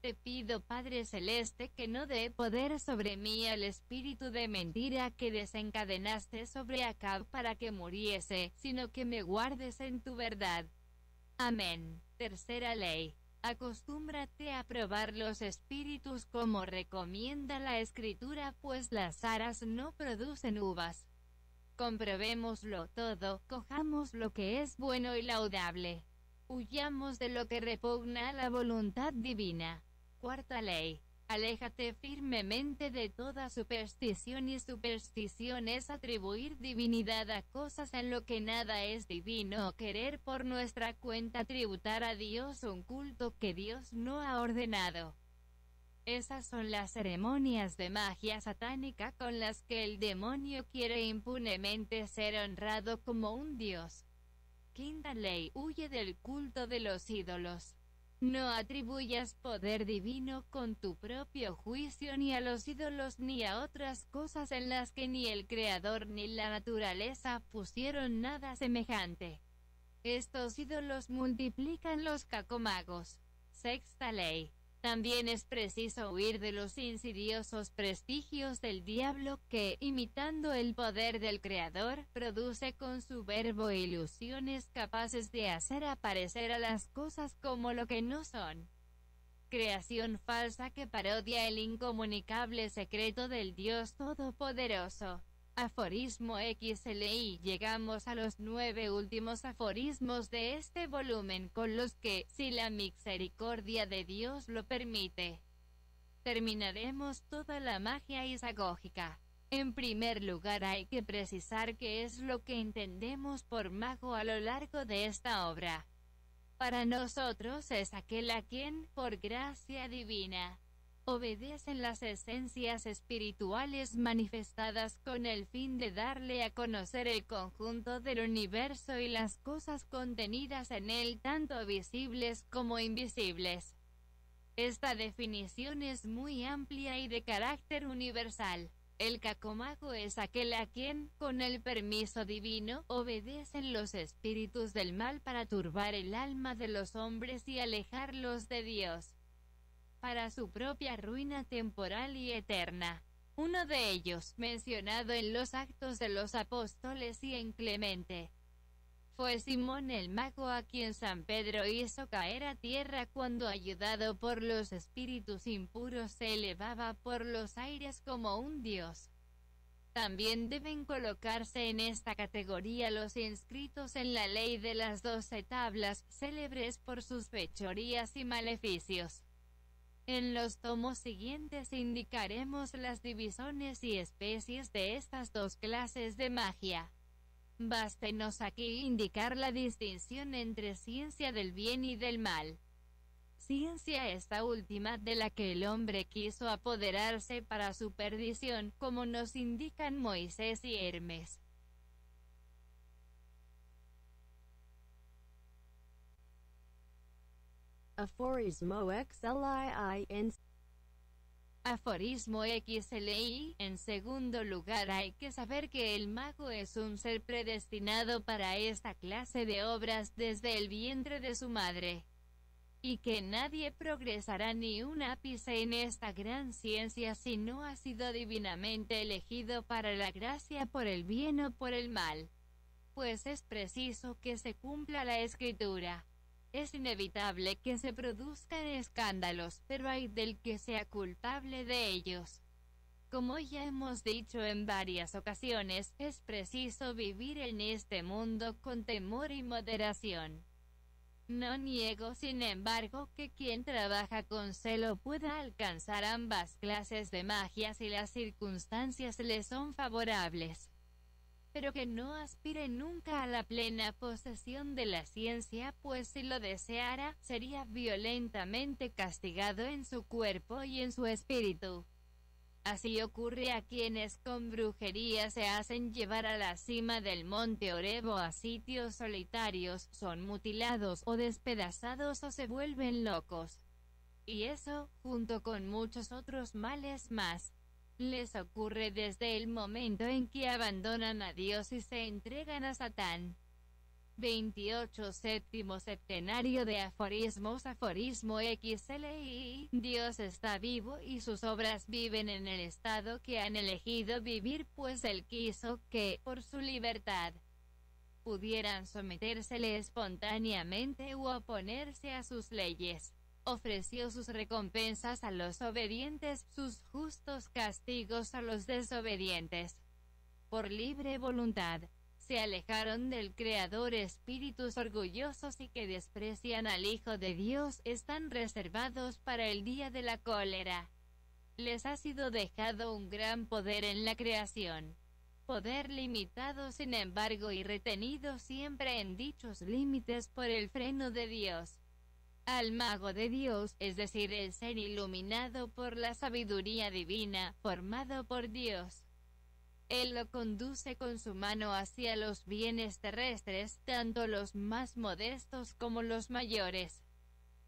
Te pido, Padre Celeste, que no dé poder sobre mí al espíritu de mentira que desencadenaste sobre Acab para que muriese, sino que me guardes en tu verdad. Amén. Tercera ley. Acostúmbrate a probar los espíritus como recomienda la Escritura, pues las zaras no producen uvas. Comprobémoslo todo, cojamos lo que es bueno y laudable. Huyamos de lo que repugna a la voluntad divina. Cuarta ley. Aléjate firmemente de toda superstición y supersticiones, atribuir divinidad a cosas en lo que nada es divino o querer por nuestra cuenta tributar a Dios un culto que Dios no ha ordenado. Esas son las ceremonias de magia satánica con las que el demonio quiere impunemente ser honrado como un dios. Quinta ley. Huye del culto de los ídolos. No atribuyas poder divino con tu propio juicio ni a los ídolos ni a otras cosas en las que ni el Creador ni la naturaleza pusieron nada semejante. Estos ídolos multiplican los cacomagos. Sexta ley. También es preciso huir de los insidiosos prestigios del diablo que, imitando el poder del Creador, produce con su verbo ilusiones capaces de hacer aparecer a las cosas como lo que no son. Creación falsa que parodia el incomunicable secreto del Dios Todopoderoso. Aforismo XLI. Llegamos a los 9 últimos aforismos de este volumen, con los que, si la misericordia de Dios lo permite, terminaremos toda la magia isagógica. En primer lugar, hay que precisar qué es lo que entendemos por mago a lo largo de esta obra. Para nosotros es aquel a quien, por gracia divina, obedecen las esencias espirituales manifestadas con el fin de darle a conocer el conjunto del universo y las cosas contenidas en él, tanto visibles como invisibles. Esta definición es muy amplia y de carácter universal. El cacomago es aquel a quien, con el permiso divino, obedecen los espíritus del mal para turbar el alma de los hombres y alejarlos de Dios, para su propia ruina temporal y eterna. Uno de ellos, mencionado en los Actos de los Apóstoles y en Clemente, fue Simón el mago, a quien San Pedro hizo caer a tierra cuando, ayudado por los espíritus impuros, se elevaba por los aires como un dios. También deben colocarse en esta categoría los inscritos en la ley de las 12 tablas, célebres por sus fechorías y maleficios. En los tomos siguientes indicaremos las divisiones y especies de estas dos clases de magia. Bástenos aquí indicar la distinción entre ciencia del bien y del mal. Ciencia esta última de la que el hombre quiso apoderarse para su perdición, como nos indican Moisés y Hermes. Aforismo XLI. En segundo lugar, hay que saber que el mago es un ser predestinado para esta clase de obras desde el vientre de su madre, y que nadie progresará ni un ápice en esta gran ciencia si no ha sido divinamente elegido para la gracia por el bien o por el mal, pues es preciso que se cumpla la Escritura. Es inevitable que se produzcan escándalos, pero hay del que sea culpable de ellos. Como ya hemos dicho en varias ocasiones, es preciso vivir en este mundo con temor y moderación. No niego, sin embargo, que quien trabaja con celo pueda alcanzar ambas clases de magia si las circunstancias le son favorables, pero que no aspire nunca a la plena posesión de la ciencia, pues si lo deseara, sería violentamente castigado en su cuerpo y en su espíritu. Así ocurre a quienes con brujería se hacen llevar a la cima del monte Oreb o a sitios solitarios, son mutilados o despedazados o se vuelven locos. Y eso, junto con muchos otros males más, les ocurre desde el momento en que abandonan a Dios y se entregan a Satán. 28 Séptimo septenario de aforismos. Aforismo XLI. Dios está vivo y sus obras viven en el estado que han elegido vivir, pues Él quiso que, por su libertad, pudieran sometérsele espontáneamente u oponerse a sus leyes. Ofreció sus recompensas a los obedientes, sus justos castigos a los desobedientes. Por libre voluntad, se alejaron del Creador. Espíritus orgullosos y que desprecian al Hijo de Dios están reservados para el día de la cólera. Les ha sido dejado un gran poder en la creación. Poder limitado sin embargo y retenido siempre en dichos límites por el freno de Dios. Al mago de Dios, es decir, el ser iluminado por la sabiduría divina, formado por Dios. Él lo conduce con su mano hacia los bienes terrestres, tanto los más modestos como los mayores.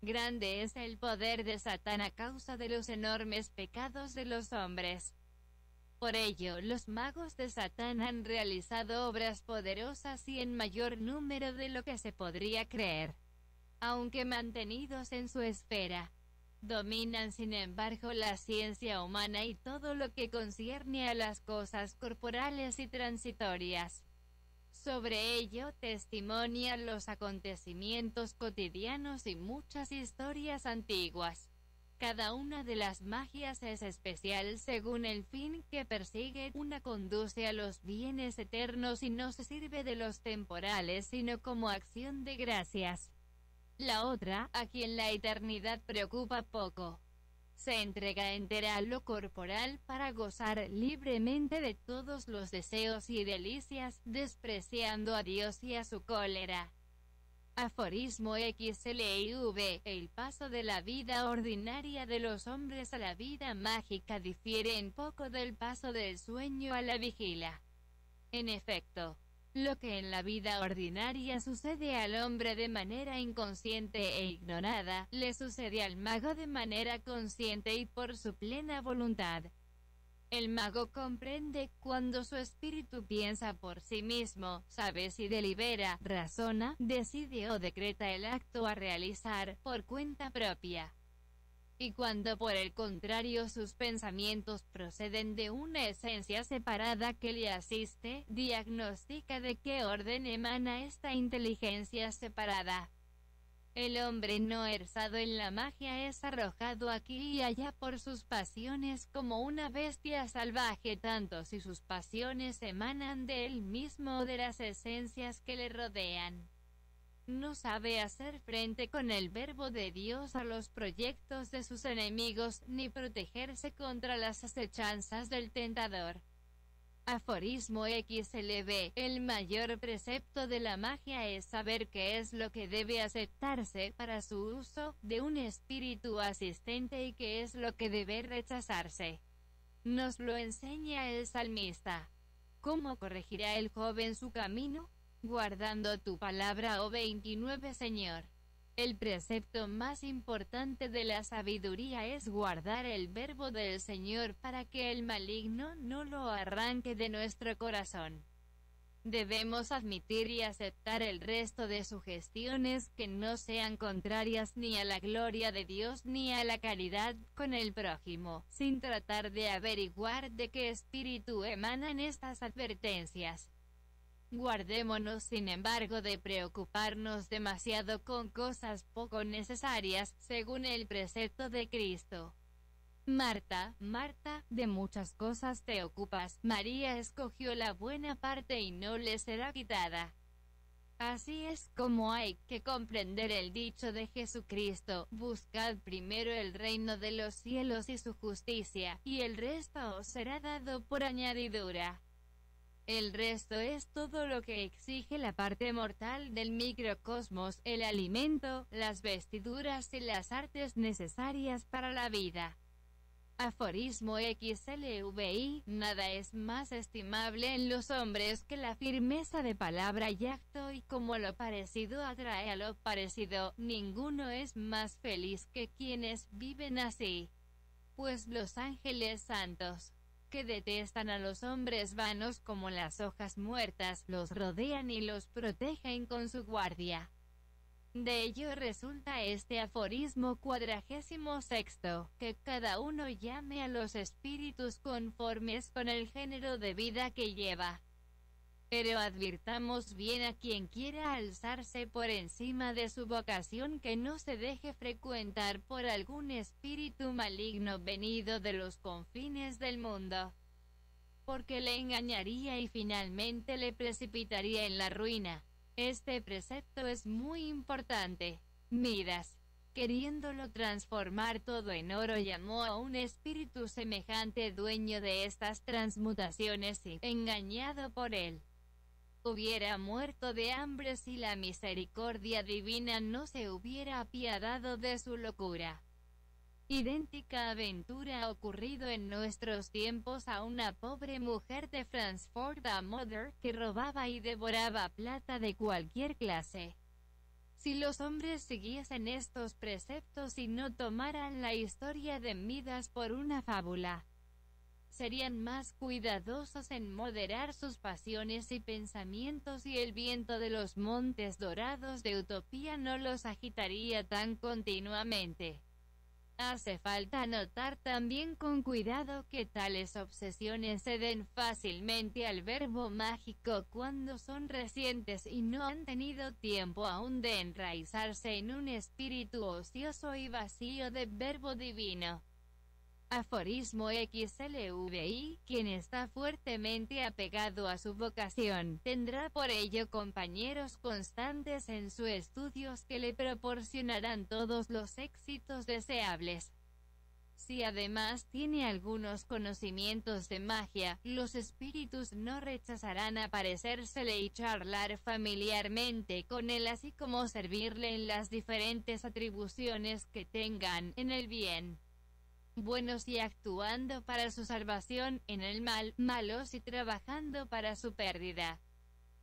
Grande es el poder de Satán a causa de los enormes pecados de los hombres. Por ello, los magos de Satán han realizado obras poderosas y en mayor número de lo que se podría creer. Aunque mantenidos en su esfera, dominan sin embargo la ciencia humana y todo lo que concierne a las cosas corporales y transitorias. Sobre ello testimonian los acontecimientos cotidianos y muchas historias antiguas. Cada una de las magias es especial según el fin que persigue. Una conduce a los bienes eternos y no se sirve de los temporales sino como acción de gracias. La otra, a quien la eternidad preocupa poco, se entrega entera a lo corporal para gozar libremente de todos los deseos y delicias, despreciando a Dios y a su cólera. Aforismo XLIV. El paso de la vida ordinaria de los hombres a la vida mágica difiere en poco del paso del sueño a la vigila. En efecto, lo que en la vida ordinaria sucede al hombre de manera inconsciente e ignorada, le sucede al mago de manera consciente y por su plena voluntad. El mago comprende cuando su espíritu piensa por sí mismo, sabe si delibera, razona, decide o decreta el acto a realizar por cuenta propia. Y cuando por el contrario sus pensamientos proceden de una esencia separada que le asiste, diagnostica de qué orden emana esta inteligencia separada. El hombre no erzado en la magia es arrojado aquí y allá por sus pasiones como una bestia salvaje, tanto si sus pasiones emanan de él mismo o de las esencias que le rodean. No sabe hacer frente con el verbo de Dios a los proyectos de sus enemigos, ni protegerse contra las acechanzas del tentador. Aforismo XLB. El mayor precepto de la magia es saber qué es lo que debe aceptarse para su uso de un espíritu asistente y qué es lo que debe rechazarse. Nos lo enseña el salmista. ¿Cómo corregirá el joven su camino? Guardando tu palabra, oh 29 Señor. El precepto más importante de la sabiduría es guardar el verbo del Señor para que el maligno no lo arranque de nuestro corazón. Debemos admitir y aceptar el resto de sugestiones que no sean contrarias ni a la gloria de Dios ni a la caridad con el prójimo, sin tratar de averiguar de qué espíritu emanan estas advertencias. Guardémonos sin embargo de preocuparnos demasiado con cosas poco necesarias, según el precepto de Cristo. Marta, Marta, de muchas cosas te ocupas. María escogió la buena parte y no le será quitada. Así es como hay que comprender el dicho de Jesucristo: buscad primero el reino de los cielos y su justicia, y el resto os será dado por añadidura. El resto es todo lo que exige la parte mortal del microcosmos: el alimento, las vestiduras y las artes necesarias para la vida. Aforismo XLVI, nada es más estimable en los hombres que la firmeza de palabra y acto, y como lo parecido atrae a lo parecido, ninguno es más feliz que quienes viven así. Pues los ángeles santos, que detestan a los hombres vanos como las hojas muertas, los rodean y los protegen con su guardia. De ello resulta este aforismo 46º, que cada uno llame a los espíritus conformes con el género de vida que lleva. Pero advirtamos bien a quien quiera alzarse por encima de su vocación que no se deje frecuentar por algún espíritu maligno venido de los confines del mundo, porque le engañaría y finalmente le precipitaría en la ruina. Este precepto es muy importante. Midas, queriéndolo transformar todo en oro, llamó a un espíritu semejante dueño de estas transmutaciones y, engañado por él, hubiera muerto de hambre si la misericordia divina no se hubiera apiadado de su locura. Idéntica aventura ha ocurrido en nuestros tiempos a una pobre mujer de Frankfurt am Oder, que robaba y devoraba plata de cualquier clase. Si los hombres siguiesen estos preceptos y no tomaran la historia de Midas por una fábula, serían más cuidadosos en moderar sus pasiones y pensamientos, y el viento de los montes dorados de utopía no los agitaría tan continuamente. Hace falta notar también con cuidado que tales obsesiones ceden fácilmente al verbo mágico cuando son recientes y no han tenido tiempo aún de enraizarse en un espíritu ocioso y vacío de verbo divino. Aforismo XLVI, quien está fuertemente apegado a su vocación, tendrá por ello compañeros constantes en sus estudios que le proporcionarán todos los éxitos deseables. Si además tiene algunos conocimientos de magia, los espíritus no rechazarán aparecérsele y charlar familiarmente con él, así como servirle en las diferentes atribuciones que tengan, en el bien, buenos y actuando para su salvación, en el mal, malos y trabajando para su pérdida.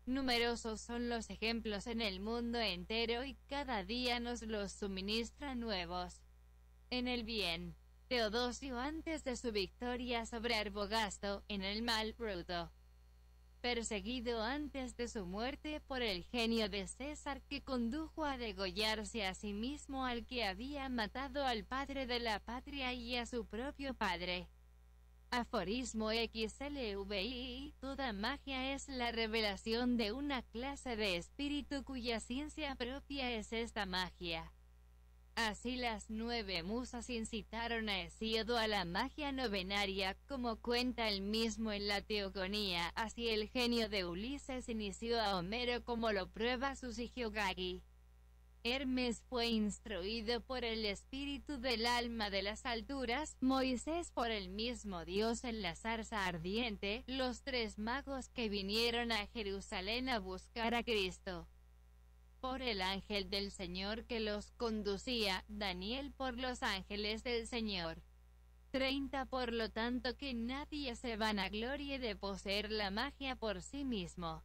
Numerosos son los ejemplos en el mundo entero y cada día nos los suministra nuevos. En el bien, Teodosio antes de su victoria sobre Arbogasto; en el mal, Bruto, perseguido antes de su muerte por el genio de César, que condujo a degollarse a sí mismo al que había matado al padre de la patria y a su propio padre. Aforismo XLVI, toda magia es la revelación de una clase de espíritu cuya ciencia propia es esta magia. Así las 9 musas incitaron a Hesíodo a la magia novenaria, como cuenta él mismo en la Teogonía; así el genio de Ulises inició a Homero, como lo prueba su Syzyogagi. Hermes fue instruido por el espíritu del alma de las alturas, Moisés por el mismo Dios en la zarza ardiente, los 3 magos que vinieron a Jerusalén a buscar a Cristo, por el ángel del Señor que los conducía, Daniel por los ángeles del Señor. 30 Por lo tanto, que nadie se vanaglorie de poseer la magia por sí mismo.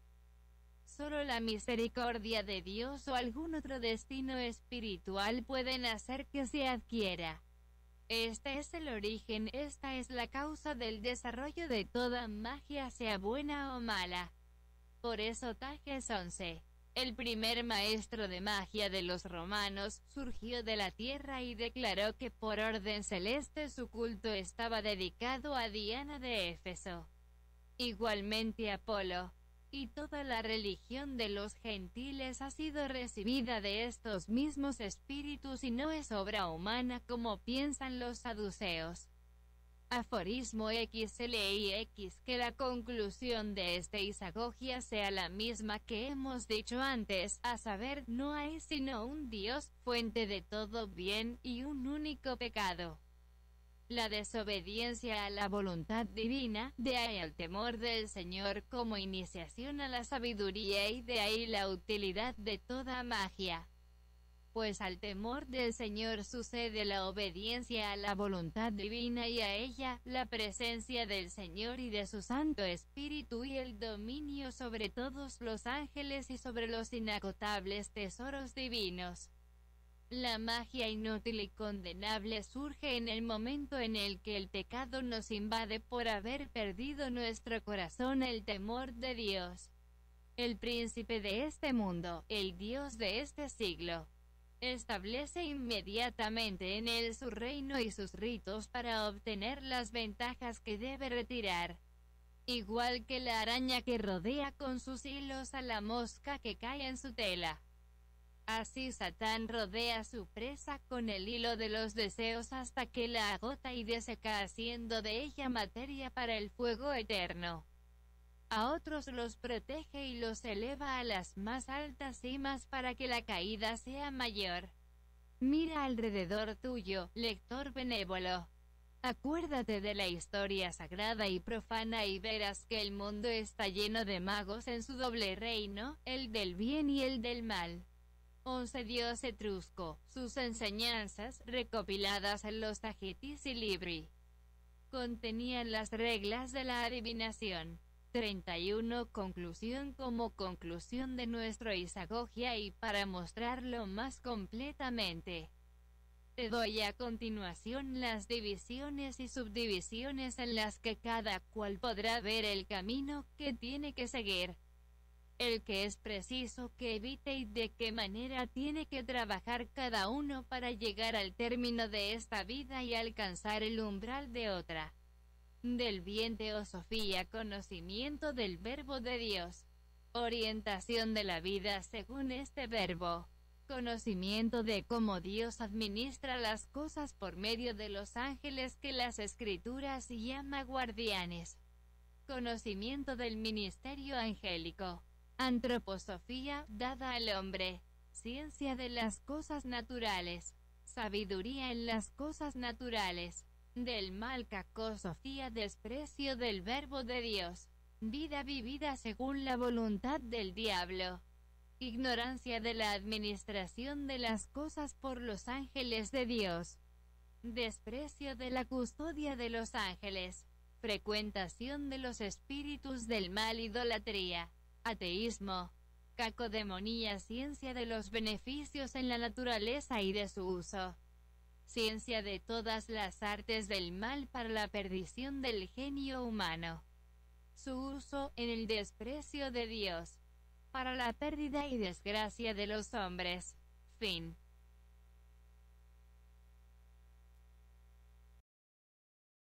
Solo la misericordia de Dios o algún otro destino espiritual pueden hacer que se adquiera. Este es el origen, esta es la causa del desarrollo de toda magia, sea buena o mala. Por eso Tages 11. El primer maestro de magia de los romanos surgió de la tierra y declaró que por orden celeste su culto estaba dedicado a Diana de Éfeso, igualmente Apolo, y toda la religión de los gentiles ha sido recibida de estos mismos espíritus y no es obra humana como piensan los saduceos. Aforismo XLIX, que la conclusión de este Isagogia sea la misma que hemos dicho antes, a saber, no hay sino un Dios, fuente de todo bien, y un único pecado, la desobediencia a la voluntad divina; de ahí el temor del Señor como iniciación a la sabiduría, y de ahí la utilidad de toda magia. pues al temor del Señor sucede la obediencia a la voluntad divina y a ella, la presencia del Señor y de su Santo Espíritu y el dominio sobre todos los ángeles y sobre los inagotables tesoros divinos. La magia inútil y condenable surge en el momento en el que el pecado nos invade por haber perdido nuestro corazón el temor de Dios, el príncipe de este mundo, el Dios de este siglo. Establece inmediatamente en él su reino y sus ritos para obtener las ventajas que debe retirar. Igual que la araña que rodea con sus hilos a la mosca que cae en su tela. Así Satán rodea a su presa con el hilo de los deseos hasta que la agota y deseca, haciendo de ella materia para el fuego eterno. A otros los protege y los eleva a las más altas cimas para que la caída sea mayor. Mira alrededor tuyo, lector benévolo. Acuérdate de la historia sagrada y profana y verás que el mundo está lleno de magos en su doble reino, el del bien y el del mal. 11 Dios etrusco, sus enseñanzas, recopiladas en los Tajitis y Libri, contenían las reglas de la adivinación. 31 Conclusión. Como conclusión de nuestro Isagogia y para mostrarlo más completamente, te doy a continuación las divisiones y subdivisiones en las que cada cual podrá ver el camino que tiene que seguir, el que es preciso que evite y de qué manera tiene que trabajar cada uno para llegar al término de esta vida y alcanzar el umbral de otra. Del bien, teosofía, conocimiento del verbo de Dios. Orientación de la vida según este verbo. Conocimiento de cómo Dios administra las cosas por medio de los ángeles que las Escrituras llama guardianes. Conocimiento del ministerio angélico. Antroposofía, dada al hombre. Ciencia de las cosas naturales. Sabiduría en las cosas naturales. Del mal, cacosofía, desprecio del verbo de Dios. Vida vivida según la voluntad del diablo. Ignorancia de la administración de las cosas por los ángeles de Dios. Desprecio de la custodia de los ángeles. Frecuentación de los espíritus del mal, idolatría. Ateísmo. Cacodemonía, ciencia de los beneficios en la naturaleza y de su uso. Ciencia de todas las artes del mal para la perdición del genio humano. Su uso en el desprecio de Dios. Para la pérdida y desgracia de los hombres. Fin.